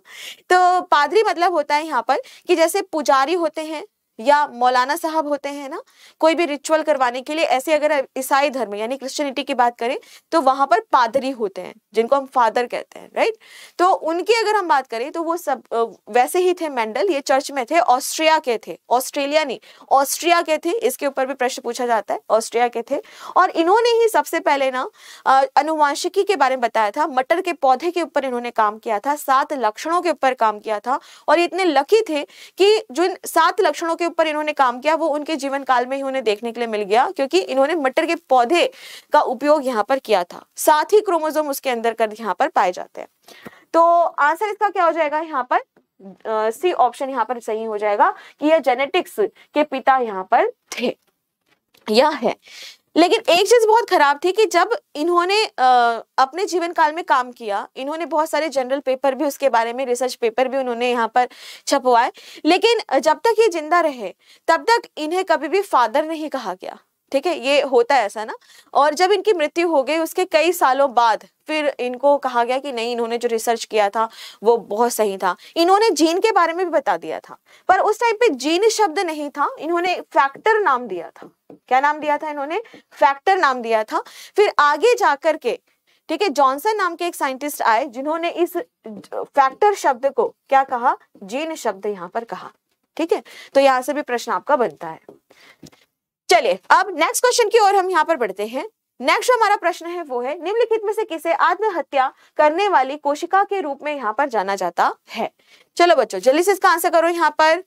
तो पादरी मतलब होता है यहाँ पर कि जैसे पुजारी होते हैं या मौलाना साहब होते हैं ना, कोई भी रिचुअल करवाने के लिए, ऐसे अगर ईसाई धर्म यानी क्रिश्चियनिटी की बात करें तो वहां पर पादरी होते हैं जिनको हम फादर कहते हैं, राइट। तो उनकी अगर हम बात करें तो वो सब वैसे ही थे मेंडल, ये चर्च में थे, ऑस्ट्रिया के थे, ऑस्ट्रेलिया नहीं ऑस्ट्रिया के थे, इसके ऊपर भी प्रश्न पूछा जाता है, ऑस्ट्रिया के थे। और इन्होंने ही सबसे पहले ना अनुवांशिकी के बारे में बताया था, मटर के पौधे के ऊपर इन्होंने काम किया था, 7 लक्षणों के ऊपर काम किया था। और इतने लकी थे कि जो 7 लक्षणों के ऊपर इन्होंने काम किया वो उनके जीवन काल में ही उन्हें देखने के लिए मिल गया, क्योंकि इन्होंने मटर के पौधे का उपयोग यहाँ पर किया था। साथ ही क्रोमोसोम उसके अंदर कर यहाँ पर पाए जाते हैं। तो आंसर इसका क्या हो जाएगा यहाँ पर, सी ऑप्शन यहाँ पर सही हो जाएगा कि यह जेनेटिक्स के पिता यहाँ पर थे या है। लेकिन एक चीज बहुत खराब थी कि जब इन्होंने अपने जीवन काल में काम किया, इन्होंने बहुत सारे जनरल पेपर भी उसके बारे में, रिसर्च पेपर भी उन्होंने यहाँ पर छपवाए, लेकिन जब तक ये जिंदा रहे तब तक इन्हें कभी भी फादर नहीं कहा गया, ठीक है, ये होता है ऐसा ना। और जब इनकी मृत्यु हो गई उसके कई सालों बाद फिर इनको कहा गया कि नहीं, इन्होंने जो रिसर्च किया था वो बहुत सही था। इन्होंने जीन के बारे में भी बता दिया था, पर उस टाइम पे जीन शब्द नहीं था, इन्होंने फैक्टर नाम दिया था। क्या नाम दिया था इन्होंने? फैक्टर नाम दिया था। फिर आगे जाकर के, ठीक है, जॉनसन नाम के एक साइंटिस्ट आए जिन्होंने इस फैक्टर शब्द को क्या कहा, जीन शब्द यहाँ पर कहा, ठीक है। तो यहाँ से भी प्रश्न आपका बनता है। चलिए अब नेक्स्ट क्वेश्चन की ओर हम यहाँ पर बढ़ते हैं। नेक्स्ट हमारा प्रश्न है वो है, निम्नलिखित में से किसे आत्महत्या करने वाली कोशिका के रूप में यहाँ पर जाना जाता है? चलो बच्चों जल्दी से इसका आंसर करो यहाँ पर।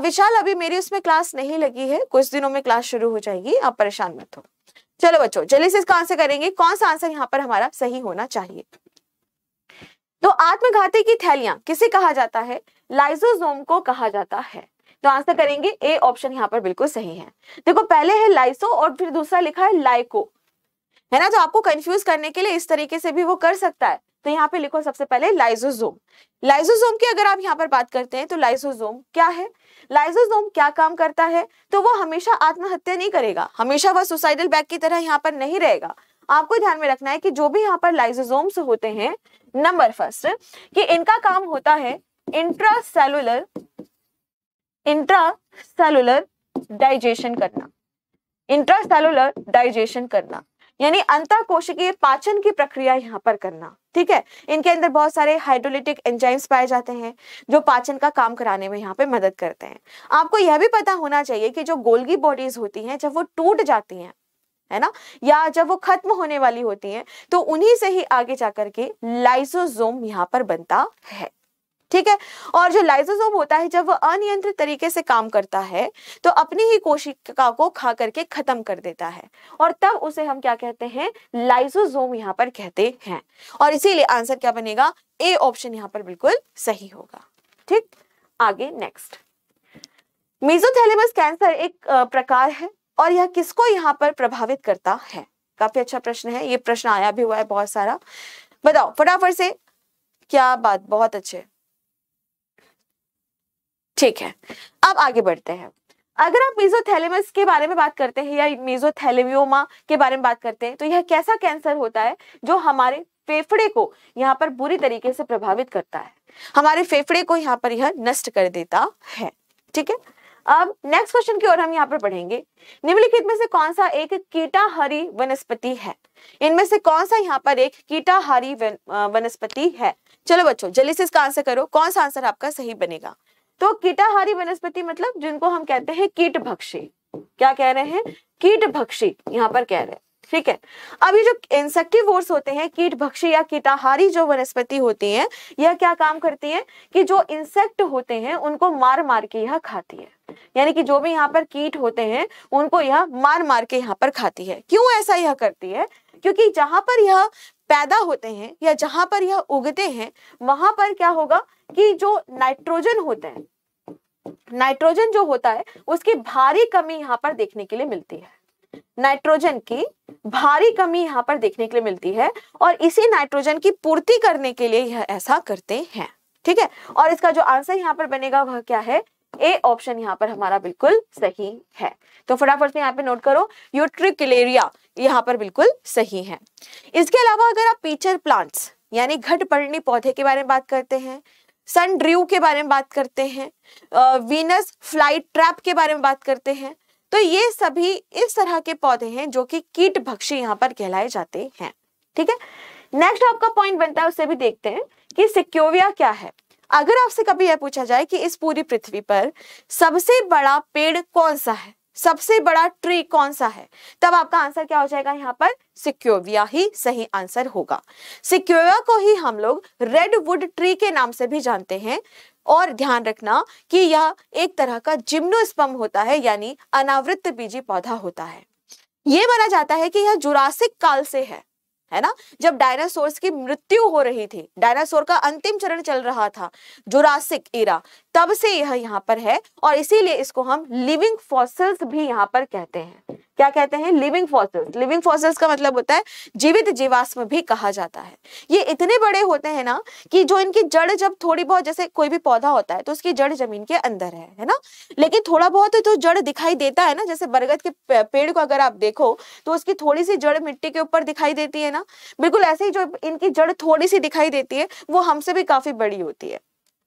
विशाल अभी मेरी उसमें क्लास नहीं लगी है, कुछ दिनों में क्लास शुरू हो जाएगी, आप परेशान मत हो। चलो बच्चों जल्दी से इसका आंसर करेंगे, कौन सा आंसर यहाँ पर हमारा सही होना चाहिए। तो आत्मघाती की थैलियां किसे कहा जाता है? लाइसोसोम को कहा जाता है। तो आंसर करेंगे ए ऑप्शन यहाँ पर बिल्कुल सही है। देखो पहले है लाइसो और फिर दूसरा लिखा है लाइको, है ना, तो आपको कंफ्यूज करने के लिए इस तरीके से भी वो कर सकता है। तो यहाँ पे लिखो सबसे पहले लाइसोसोम। लाइसोसोम की अगर आप यहाँ पर बात करते हैं तो लाइसोसोम क्या है, लाइसोसोम क्या काम करता है? तो वो हमेशा आत्महत्या नहीं करेगा, हमेशा वह सुसाइडल बैग की तरह यहाँ पर नहीं रहेगा। आपको ध्यान में रखना है कि जो भी यहाँ पर लाइसोसोम्स होते हैं, नंबर फर्स्ट कि इनका काम होता है इंट्रासेलुलर डाइजेशन करना, इंट्रासेलुलर डाइजेशन करना यानी अंतःकोशिकीय पाचन की प्रक्रिया यहाँ पर करना, ठीक है। इनके अंदर बहुत सारे हाइड्रोलिटिक एंजाइम्स पाए जाते हैं जो पाचन का काम कराने में यहाँ पे मदद करते हैं। आपको यह भी पता होना चाहिए कि जो गोल्गी बॉडीज होती हैं जब वो टूट जाती हैं, है ना, या जब वो खत्म होने वाली होती हैं, तो उन्हीं से ही आगे जाकर के लाइसोसोम यहाँ पर बनता है, ठीक है। और जो लाइसोसोम होता है जब वह अनियंत्रित तरीके से काम करता है तो अपनी ही कोशिका को खा करके खत्म कर देता है और तब उसे हम क्या कहते हैं, लाइसोसोम यहाँ पर कहते हैं। और इसीलिए आंसर क्या बनेगा, ए ऑप्शन यहाँ पर बिल्कुल सही होगा, ठीक। आगे नेक्स्ट, मेसोथैलेमस कैंसर एक प्रकार है और यह किसको यहाँ पर प्रभावित करता है? काफी अच्छा प्रश्न है, ये प्रश्न आया भी हुआ है बहुत सारा, बताओ फटाफट से। क्या बात, बहुत अच्छे, ठीक है। अब आगे बढ़ते हैं। अगर आप मेसोथैलेमस के बारे में बात करते हैं या मेसोथैलेमियोमा के बारे में बात करते हैं तो यह कैसा कैंसर होता है जो हमारे फेफड़े को यहाँ पर बुरी तरीके से प्रभावित करता है, हमारे फेफड़े को यहाँ पर यह नष्ट कर देता है, ठीक है। अब नेक्स्ट क्वेश्चन की ओर हम यहाँ पर बढ़ेंगे। निम्नलिखित में से कौन सा एक कीटाहारी वनस्पति है? इनमें से कौन सा यहाँ पर एक कीटाहारी वनस्पति है? चलो बच्चों जल्दी से इसका आंसर करो, कौन सा आंसर आपका सही बनेगा। तो कीटाहारी वनस्पति मतलब जिनको हम कहते हैं कीटभक्षी, क्या कह रहे हैं, कीटभक्षी यहाँ पर कह रहे हैं, ठीक है। अब ये जो इंसेक्टिवोर्स होते हैं, कीटभक्षी या कीटाहारी जो वनस्पति होती है, यह क्या काम करती है कि जो इंसेक्ट होते हैं उनको मार मार के यह खाती है, यानी कि जो भी यहाँ पर कीट होते हैं उनको यह मार मार के यहाँ पर खाती है। क्यों ऐसा यह करती है? क्योंकि जहां पर यह पैदा होते हैं या जहां पर यह उगते हैं वहां पर क्या होगा कि जो नाइट्रोजन होते हैं, नाइट्रोजन जो होता है उसकी भारी कमी यहाँ पर देखने के लिए मिलती है, नाइट्रोजन की भारी कमी यहाँ पर देखने के लिए मिलती है और इसी नाइट्रोजन की पूर्ति करने के लिए यह ऐसा करते हैं, ठीक है। और इसका जो आंसर यहाँ पर बनेगा वह क्या है, ए ऑप्शन यहाँ पर हमारा बिल्कुल सही है। तो फटाफट से यहाँ पे नोट करो, यूट्रिकुलेरिया यहाँ पर बिल्कुल सही है। इसके अलावा अगर आप पीचर प्लांट्स यानी घटपर्णी पौधे के बारे में बात करते हैं, सन ड्रू के बारे में बात करते हैं, वीनस फ्लाई ट्रैप के बारे में बात करते हैं। तो ये सभी इस तरह के पौधे हैं जो कि कीट भक्षी यहाँ पर कहलाए जाते हैं। ठीक है, नेक्स्ट आपका पॉइंट बनता है, उसे भी देखते हैं कि सिक्योविया क्या है। अगर आपसे कभी यह पूछा जाए कि इस पूरी पृथ्वी पर सबसे बड़ा पेड़ कौन सा है, सबसे बड़ा ट्री कौन सा है, तब आपका आंसर क्या हो जाएगा, यहाँ पर सिक्योविया ही सही आंसर होगा। सिक्योविया को ही हम लोग रेडवुड ट्री के नाम से भी जानते हैं। और ध्यान रखना कि यह एक तरह का जिम्नोस्पर्म होता है, यानी अनावृत बीजी पौधा होता है। यह माना जाता है कि यह जुरासिक काल से है ना, जब डायनासोर्स की मृत्यु हो रही थी, डायनासोर का अंतिम चरण चल रहा था, जुरासिक इरा, तब से यह यहाँ पर है। और इसीलिए इसको हम लिविंग फॉसिल्स भी यहाँ पर कहते हैं। क्या कहते हैं? Living fossils. लिविंग फॉसिल्स का मतलब होता है जीवित जीवाश्म भी कहा जाता है। ये इतने बड़े होते हैं ना कि जो इनकी जड़ जब थोड़ी बहुत, जैसे कोई भी पौधा होता है तो उसकी जड़ जमीन के अंदर है ना, लेकिन थोड़ा बहुत तो जड़ दिखाई देता है ना। जैसे बरगद के पेड़ को अगर आप देखो तो उसकी थोड़ी सी जड़ मिट्टी के ऊपर दिखाई देती है ना, बिल्कुल ऐसे ही जो इनकी जड़ थोड़ी सी दिखाई देती है वो हमसे भी काफी बड़ी होती है।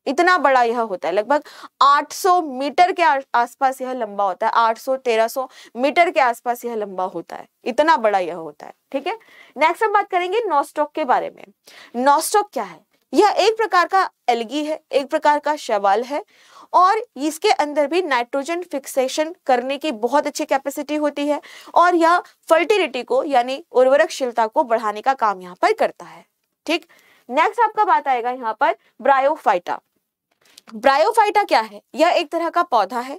इतना बड़ा यह होता है, लगभग 800 मीटर के आसपास यह लंबा होता है, 800-1300 मीटर के आसपास यह लंबा होता है, इतना बड़ा यह होता है। ठीक है, नेक्स्ट हम बात करेंगे नॉस्टॉक के बारे में। नॉस्टॉक क्या है? यह एक प्रकार का एल्गी है, एक प्रकार का शैवाल है, और इसके अंदर भी नाइट्रोजन फिक्सेशन करने की बहुत अच्छी कैपेसिटी होती है, और यह फर्टिलिटी को यानी उर्वरकशीलता को बढ़ाने का काम यहाँ पर करता है। ठीक, नेक्स्ट आपका बात आएगा यहाँ पर ब्रायोफाइटा। ब्रायोफाइटा क्या है? यह एक तरह का पौधा है,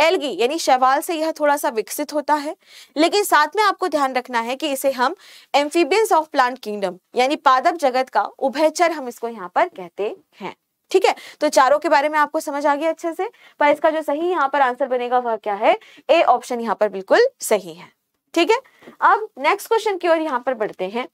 एल्गी यानी शैवाल से यह थोड़ा सा विकसित होता है, लेकिन साथ में आपको ध्यान रखना है कि इसे हम एम्फीबियंस ऑफ प्लांट किंगडम यानी पादप जगत का उभयचर हम इसको यहाँ पर कहते हैं। ठीक है, तो चारों के बारे में आपको समझ आ गया अच्छे से, पर इसका जो सही यहाँ पर आंसर बनेगा वह क्या है? ए ऑप्शन यहाँ पर बिल्कुल सही है। ठीक है, अब नेक्स्ट क्वेश्चन की ओर यहाँ पर बढ़ते हैं।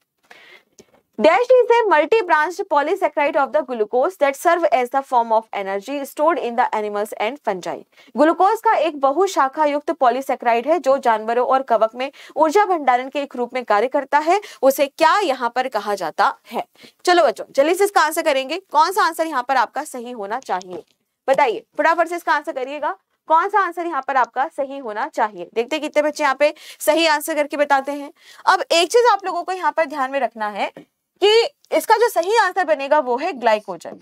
Dash is a multi-branched polysaccharide of the glucose that serve as the form of energy stored in the animals and fungi. Glucose का एक बहुशाखा युक्त पॉलीसेक्राइड है जो जानवरों और कवक में ऊर्जा भंडारण के एक रूप में कार्य करता है, उसे क्या यहाँ पर कहा जाता है? चलो बच्चों, जल्दी से इसका आंसर करेंगे। कौन सा आंसर यहाँ पर आपका सही होना चाहिए? बताइए फटाफट से इसका आंसर करिएगा। कौन सा आंसर यहाँ पर आपका सही होना चाहिए? देखते हैं कितने बच्चे यहाँ पे सही आंसर करके बताते हैं। अब एक चीज आप लोगों को यहाँ पर ध्यान में रखना है कि इसका जो सही आंसर बनेगा वो है ग्लाइकोजन।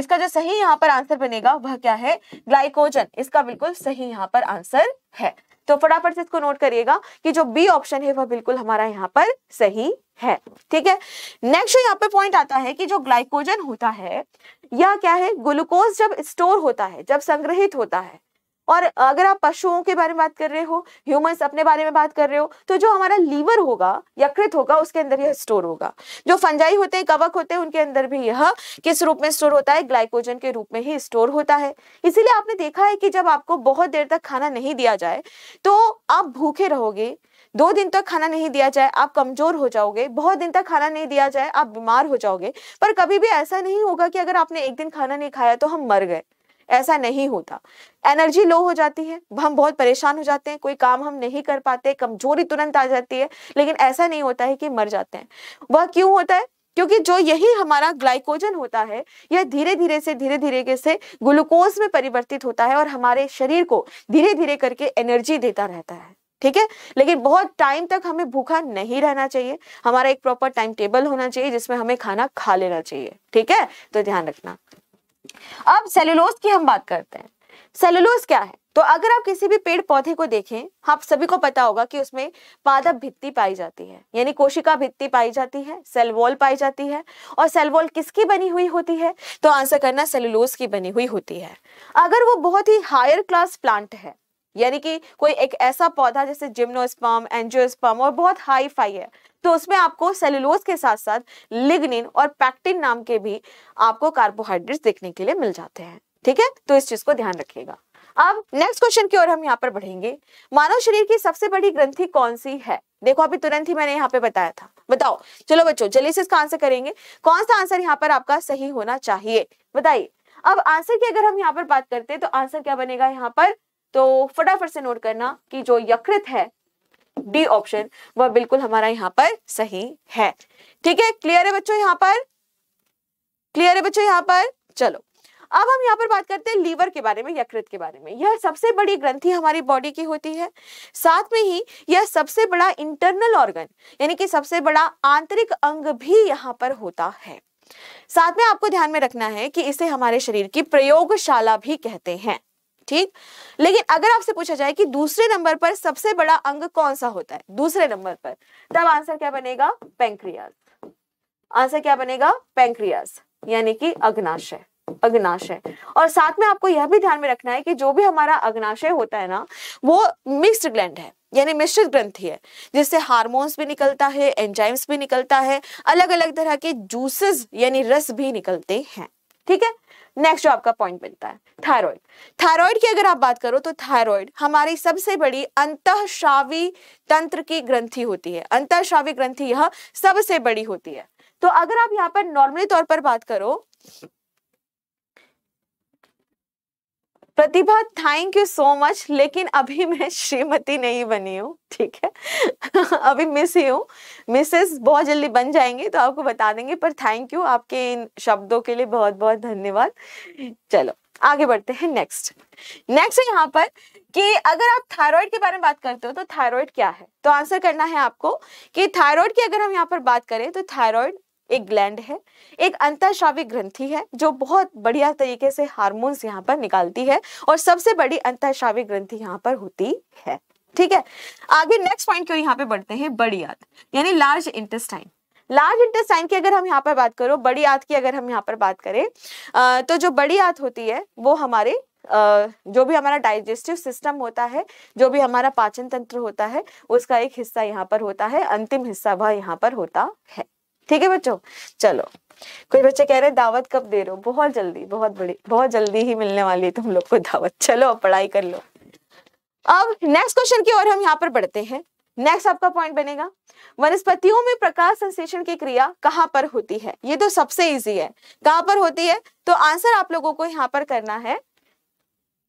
इसका जो सही यहाँ पर आंसर बनेगा वह क्या है? ग्लाइकोजन। इसका बिल्कुल सही यहाँ पर आंसर है। तो फटाफट से इसको नोट करिएगा कि जो बी ऑप्शन है वह बिल्कुल हमारा यहाँ पर सही है। ठीक है, नेक्स्ट यहाँ पर पॉइंट आता है कि जो ग्लाइकोजन होता है यह क्या है? ग्लूकोज जब स्टोर होता है, जब संग्रहित होता है, और अगर आप पशुओं के बारे में बात कर रहे हो, ह्यूमंस अपने बारे में बात कर रहे हो, तो जो हमारा लीवर होगा, यकृत होगा, उसके अंदर यह स्टोर होगा। जो फंजाई होते हैं, कवक होते हैं, उनके अंदर भी यह किस रूप में स्टोर होता है? ग्लाइकोजन के रूप में ही स्टोर होता है। इसीलिए आपने देखा है कि जब आपको बहुत देर तक खाना नहीं दिया जाए तो आप भूखे रहोगे, 2 दिन तक खाना नहीं दिया जाए आप कमजोर हो जाओगे, बहुत दिन तक खाना नहीं दिया जाए आप बीमार हो जाओगे, पर कभी भी ऐसा नहीं होगा कि अगर आपने एक दिन खाना नहीं खाया तो हम मर गए, ऐसा नहीं होता। एनर्जी लो हो जाती है, हम बहुत परेशान हो जाते हैं, कोई काम हम नहीं कर पाते, कमजोरी तुरंत आ जाती है, लेकिन ऐसा नहीं होता है कि मर जाते हैं। वह क्यों होता है? क्योंकि जो यही हमारा ग्लाइकोजन होता है यह धीरे धीरे से ग्लूकोज में परिवर्तित होता है और हमारे शरीर को धीरे धीरे करके एनर्जी देता रहता है। ठीक है, लेकिन बहुत टाइम तक हमें भूखा नहीं रहना चाहिए, हमारा एक प्रॉपर टाइम टेबल होना चाहिए जिसमें हमें खाना खा लेना चाहिए। ठीक है, तो ध्यान रखना। अब सेलुलोज की हम बात करते हैं। सेलुलोज क्या है? तो अगर आप किसी भी पेड़ पौधे को देखें, आप सभी को पता होगा कि उसमें पादप भित्ति पाई जाती है, यानी कोशिका भित्ति पाई जाती है, सेल वॉल पाई जाती है, और सेल वॉल किसकी बनी हुई होती है? तो आंसर करना सेलुलोज की बनी हुई होती है। अगर वो बहुत ही हायर क्लास प्लांट है, यानी कि कोई एक ऐसा पौधा जैसे जिम्नोस्पर्म, एंजियोस्पर्म और बहुत हाई फाई है, तो उसमें आपको सेलुलोज के साथ साथ लिग्निन और पैक्टिन नाम के भी आपको कार्बोहाइड्रेट्स देखने के लिए मिल जाते हैं। ठीक है, तो इस चीज को ध्यान रखिएगा। अब नेक्स्ट क्वेश्चन की ओर हम यहाँ पर बढ़ेंगे। मानव शरीर की सबसे बड़ी ग्रंथि कौन सी है? देखो अभी तुरंत ही मैंने यहाँ पे बताया था। बताओ, चलो बच्चों जल्दी से इसका आंसर करेंगे। कौन सा आंसर यहाँ पर आपका सही होना चाहिए? बताइए। अब आंसर की अगर हम यहाँ पर बात करते हैं तो आंसर क्या बनेगा यहाँ पर? तो फटाफट से नोट करना कि जो यकृत है, डी ऑप्शन, वह बिल्कुल हमारा यहाँ पर सही है। ठीक है, क्लियर है बच्चों यहाँ पर? क्लियर है बच्चों यहाँ पर? चलो अब हम यहाँ पर बात करते हैं लीवर के बारे में, यकृत के बारे में। यह सबसे बड़ी ग्रंथि हमारी बॉडी की होती है, साथ में ही यह सबसे बड़ा इंटरनल ऑर्गन यानी कि सबसे बड़ा आंतरिक अंग भी यहाँ पर होता है। साथ में आपको ध्यान में रखना है कि इसे हमारे शरीर की प्रयोगशाला भी कहते हैं, ठीक। लेकिन अगर आपसे पूछा जाए कि दूसरे नंबर पर सबसे बड़ा अंग कौन सा होता है दूसरे नंबर पर, तब आंसर क्या बनेगा? पैंक्रियास। आंसर क्या बनेगा? पैंक्रियास, यानी कि अग्नाशय, अग्नाशय। और साथ में आपको यह भी ध्यान में रखना है कि जो भी हमारा अग्नाशय होता है ना, वो मिक्स्ड ग्लैंड है यानी मिश्रित ग्रंथि है, जिससे हार्मोन्स भी निकलता है, एंजाइम्स भी निकलता है, अलग अलग तरह के जूसेस यानी रस भी निकलते हैं, ठीक है। नेक्स्ट जो आपका पॉइंट बनता है थायराइड। थायराइड की अगर आप बात करो तो थायराइड हमारी सबसे बड़ी अंतःस्रावी तंत्र की ग्रंथि होती है, अंतःस्रावी ग्रंथि यह सबसे बड़ी होती है। तो अगर आप यहाँ पर नॉर्मली तौर पर बात करो, Pratibha thank you so much, लेकिन अभी मैं श्रीमती नहीं बनी हूँ, ठीक है। अभी मिस ही हूँ, मिसेस बहुत जल्दी बन जाएंगे तो आपको बता देंगे, पर थैंक यू आपके इन शब्दों के लिए बहुत बहुत धन्यवाद। चलो आगे बढ़ते हैं। नेक्स्ट यहाँ पर कि अगर आप थायराइड के बारे में बात करते हो तो थायराइड क्या है, तो आंसर करना है आपको कि थायराइड की अगर हम यहाँ पर बात करें तो थायराइड एक ग्लैंड है, एक अंतःस्रावी ग्रंथि है जो बहुत बढ़िया तरीके से हार्मोन्स यहाँ पर निकालती है और सबसे बड़ी अंतःस्रावी ग्रंथि यहाँ पर होती है, ठीक है। आगे नेक्स्ट पॉइंट की ओर यहाँ पे बढ़ते हैं, बड़ी आंत यानी लार्ज इंटेस्टाइन। लार्ज इंटेस्टाइन की अगर हम यहाँ पर बात करो, बड़ी आंत की अगर हम यहाँ पर बात करें तो जो बड़ी आंत होती है वो हमारे जो भी हमारा डाइजेस्टिव सिस्टम होता है, जो भी हमारा पाचन तंत्र होता है, उसका एक हिस्सा यहाँ पर होता है, अंतिम हिस्सा वह यहाँ पर होता है, ठीक है बच्चों। चलो कुछ बच्चे कह रहे हैं दावत कब दे रहे हो, बहुत जल्दी, बहुत जल्दी ही मिलने वाली है तुम लोग को दावत। चलो अब पढ़ाई कर लो। अब नेक्स्ट क्वेश्चन की ओर हम यहाँ पर बढ़ते हैं। नेक्स्ट आपका पॉइंट बनेगा, वनस्पतियों में प्रकाश संश्लेषण की क्रिया कहाँ पर होती है। ये तो सबसे इजी है, कहाँ पर होती है, तो आंसर आप लोगों को यहाँ पर करना है,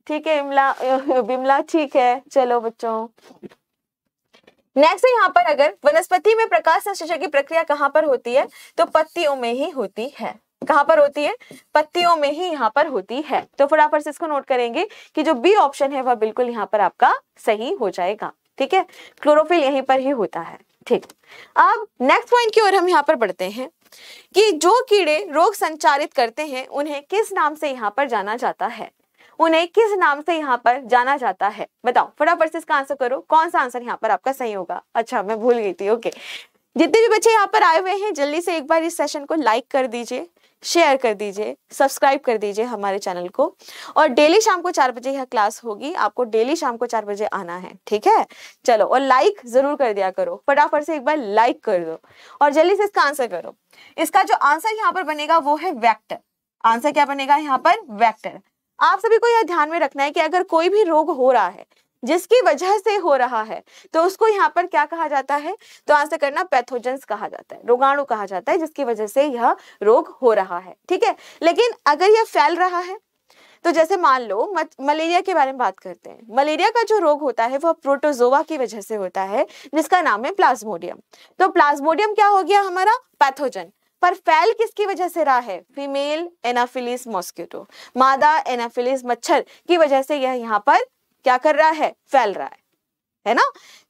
ठीक है। बिमला ठीक है, चलो बच्चों। नेक्स्ट यहाँ पर अगर वनस्पति में प्रकाश संश्लेषण की प्रक्रिया कहाँ पर होती है तो पत्तियों में ही होती है। कहाँ पर होती है? पत्तियों में ही यहाँ पर होती है। तो फटाफट से इसको नोट करेंगे कि जो बी ऑप्शन है वह बिल्कुल यहाँ पर आपका सही हो जाएगा, ठीक है। क्लोरोफिल यहीं पर ही होता है, ठीक। अब नेक्स्ट पॉइंट की ओर हम यहाँ पर बढ़ते हैं कि जो कीड़े रोग संचारित करते हैं उन्हें किस नाम से यहाँ पर जाना जाता है, उन्हें किस नाम से यहाँ पर जाना जाता है, बताओ फटाफट से इसका आंसर करो, कौन सा आंसर यहाँ पर आपका सही होगा। अच्छा मैं भूल गई थी, ओके। जितने भी बच्चे यहाँ पर आए हुए हैं जल्दी से एक बार इस सेशन को लाइक कर दीजिए, शेयर कर दीजिए, सब्सक्राइब कर दीजिए हमारे चैनल को। और डेली शाम को 4 बजे यह क्लास होगी, आपको डेली शाम को 4 बजे आना है, ठीक है। चलो और लाइक जरूर कर दिया करो, फटाफट से एक बार लाइक कर दो और जल्दी से इसका आंसर करो। इसका जो आंसर यहाँ पर बनेगा वो है वेक्टर। आंसर क्या बनेगा यहाँ पर? वेक्टर। आप सभी को यह ध्यान में रखना है कि अगर कोई भी रोग हो रहा है जिसकी वजह से हो रहा है तो उसको यहाँ पर क्या कहा जाता है, तो आंसर करना पैथोजेंस कहा जाता है, रोगाणु कहा जाता है जिसकी वजह से यह रोग हो रहा है, ठीक है। लेकिन अगर यह फैल रहा है तो जैसे मान लो मलेरिया के बारे में बात करते हैं। मलेरिया का जो रोग होता है वह प्रोटोजोआ की वजह से होता है जिसका नाम है प्लाज्मोडियम। तो प्लाज्मोडियम क्या हो गया हमारा? पैथोजन। पर फैल किसकी वजह से रहा है? फीमेल एनाफिलिस मॉस्किटो, मादा एनाफिलिस मच्छर की वजह से यह यहाँ पर क्या कर रहा है? फैल रहा है ना।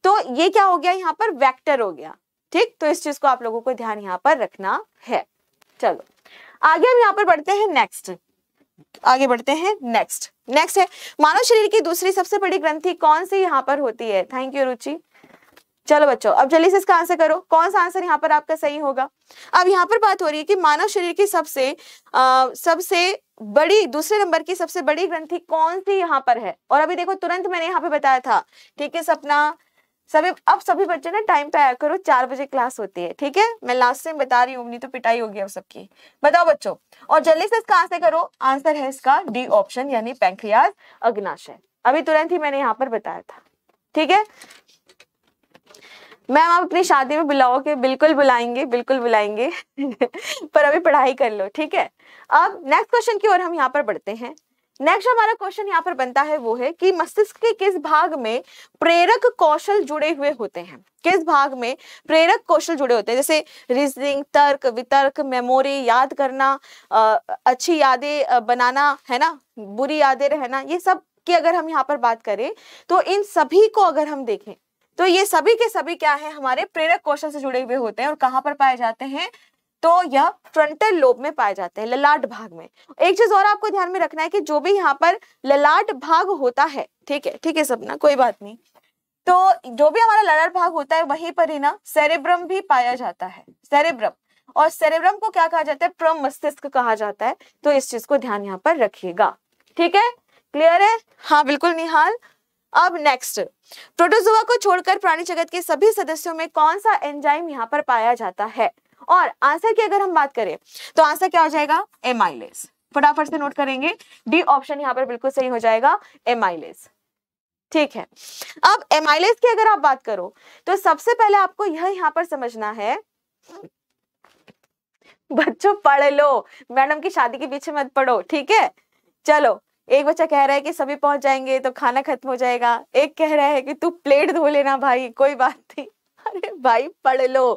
तो ये क्या हो गया यहाँ पर? वेक्टर हो गया, ठीक। तो इस चीज को आप लोगों को ध्यान यहाँ पर रखना है। चलो आगे हम यहाँ पर बढ़ते हैं। नेक्स्ट आगे बढ़ते हैं। नेक्स्ट है मानव शरीर की दूसरी सबसे बड़ी ग्रंथि कौन सी यहाँ पर होती है। Thank you Ruchi. चलो बच्चों अब जल्दी से इसका आंसर करो, कौन सा आंसर यहाँ पर आपका सही होगा। अब यहाँ पर बात हो रही है कि मानव शरीर की सबसे बड़ी दूसरे नंबर की सबसे बड़ी ग्रंथि कौन सी यहाँ पर है। और अभी देखो तुरंत मैंने यहाँ पे बताया था, ठीक है। सपना सभी, अब सभी बच्चे ना टाइम पे आया करो, 4 बजे क्लास होती है, ठीक है। मैं लास्ट टाइम बता रही हूँ, नहीं तो पिटाई होगी अब सबकी। बताओ बच्चों और जल्दी से इसका आंसर करो। आंसर है इसका डी ऑप्शन यानी पैंक्रियास, अग्नाशय। अभी तुरंत ही मैंने यहाँ पर बताया था, ठीक है। मैम आप अपनी शादी में बुलाओगे? बिल्कुल बुलाएंगे, बिल्कुल बुलाएंगे। पर अभी पढ़ाई कर लो, ठीक है। अब नेक्स्ट क्वेश्चन की ओर हम यहाँ पर बढ़ते हैं। नेक्स्ट हमारा क्वेश्चन यहाँ पर बनता है वो है कि मस्तिष्क के किस भाग में प्रेरक कौशल जुड़े हुए होते हैं, किस भाग में प्रेरक कौशल जुड़े होते हैं, जैसे रीजनिंग, तर्क, वितर्क, मेमोरी, याद करना, अच्छी यादें बनाना, है ना, बुरी यादें रहना, ये सब की अगर हम यहाँ पर बात करें तो इन सभी को अगर हम देखें तो ये सभी के सभी क्या है, हमारे प्रेरक कौशल से जुड़े हुए होते हैं। और कहाँ पर पाए जाते हैं तो यह फ्रंटल लोब में पाए जाते हैं, ललाट भाग में। एक चीज और आपको ध्यान में रखना है कि जो भी यहाँ पर ललाट भाग होता है, ठीक है सपना, कोई बात नहीं, तो जो भी हमारा ललाट भाग होता है वहीं पर ही ना सेरेब्रम भी पाया जाता है, सेरेब्रम। और सेरेब्रम को क्या कहा जाता है, प्रम मस्तिष्क कहा जाता है। तो इस चीज को ध्यान यहाँ पर रखिएगा, ठीक है, क्लियर है? हाँ बिल्कुल निहाल। अब नेक्स्ट, प्रोटोजोआ को छोड़कर प्राणी जगत के सभी सदस्यों में कौन सा एंजाइम यहाँ पर पाया जाता है? और आंसर की अगर हम बात करें तो आंसर क्या हो जाएगा, एमाइलेज। फटाफट से नोट करेंगे, डी ऑप्शन यहाँ पर बिल्कुल सही हो जाएगा, एमाइलेज। ठीक है, अब एमाइलेज की अगर आप बात करो तो सबसे पहले आपको यह यहाँ पर समझना है, बच्चों पढ़ लो, मैडम की शादी के पीछे मत पढ़ो, ठीक है। चलो, एक बच्चा कह रहा है कि सभी पहुंच जाएंगे तो खाना खत्म हो जाएगा, एक कह रहा है कि तू प्लेट धो लेना भाई, कोई बात नहीं। अरे भाई पढ़ लो,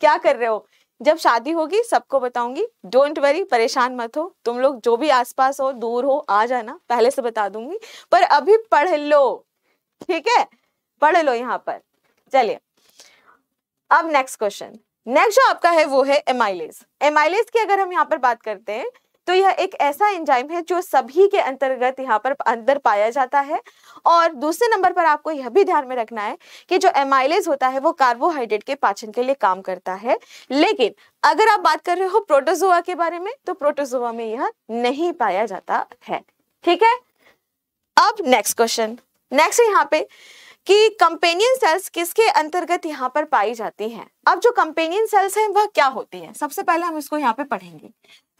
क्या कर रहे हो, जब शादी होगी सबको बताऊंगी, डोंट वरी, परेशान मत हो, तुम लोग जो भी आसपास हो, दूर हो, आ जाना, पहले से बता दूंगी, पर अभी पढ़ लो, ठीक है, पढ़ लो यहाँ पर। चलिए अब नेक्स्ट क्वेश्चन, नेक्स्ट जो आपका है वो है एमाइलेज। एमाइलेज की अगर हम यहाँ पर बात करते हैं तो यह एक ऐसा एंजाइम है जो सभी के अंतर्गत यहाँ पर अंदर पाया जाता है। और दूसरे नंबर पर आपको यह भी ध्यान में रखना है कि जो एमाइलेज होता है वो कार्बोहाइड्रेट के पाचन के लिए काम करता है। लेकिन अगर आप बात कर रहे हो प्रोटोजोआ के बारे में तो प्रोटोजोआ में यह नहीं पाया जाता है, ठीक है। अब नेक्स्ट क्वेश्चन, नेक्स्ट यहाँ पे कि कंपेनियन सेल्स किसके अंतर्गत यहाँ पर पाई जाती हैं। अब जो कंपेनियन सेल्स हैं वह क्या होती हैं, सबसे पहले हम इसको यहाँ पे पढ़ेंगे।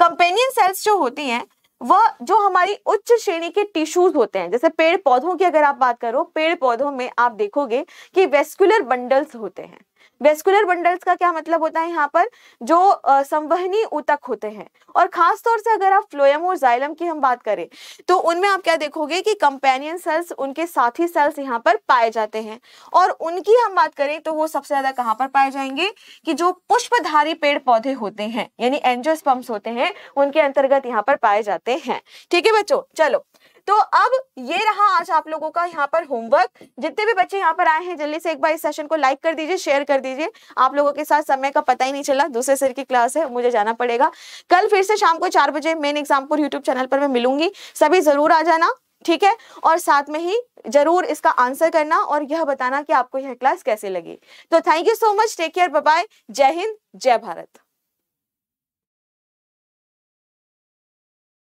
कंपेनियन सेल्स जो होती हैं वह जो हमारी उच्च श्रेणी के टिश्यूज होते हैं, जैसे पेड़ पौधों की अगर आप बात करो, पेड़ पौधों में आप देखोगे कि वेस्कुलर बंडल्स होते हैं। वेस्कुलर बंडल्स का क्या मतलब होता है, यहाँ पर जो संवहनी ऊतक होते हैं। और खास तौर से अगर आप फ्लोएम और जाइलम की हम बात करें तो उनमें आप क्या देखोगे कि कंपेनियन सेल्स, उनके साथी सेल्स यहाँ पर पाए जाते हैं। और उनकी हम बात करें तो वो सबसे ज्यादा कहाँ पर पाए जाएंगे कि जो पुष्पधारी पेड़ पौधे होते हैं, यानी एंजियोस्पर्म्स होते हैं, उनके अंतर्गत यहाँ पर पाए जाते हैं। ठीक है बच्चों, चलो तो अब ये रहा आज आप लोगों का यहाँ पर होमवर्क। जितने भी बच्चे यहाँ पर आए हैं जल्दी से एक बार इस सेशन को लाइक कर दीजिए, शेयर कर दीजिए। आप लोगों के साथ समय का पता ही नहीं चला, दूसरे सर की क्लास है, मुझे जाना पड़ेगा। कल फिर से शाम को 4 बजे मेन एग्जामपुर यूट्यूब चैनल पर मैं मिलूंगी, सभी जरूर आ जाना, ठीक है। और साथ में ही जरूर इसका आंसर करना और यह बताना कि आपको यह क्लास कैसे लगी। तो thank you so much, take care, bye bye, जय हिंद, जय भारत।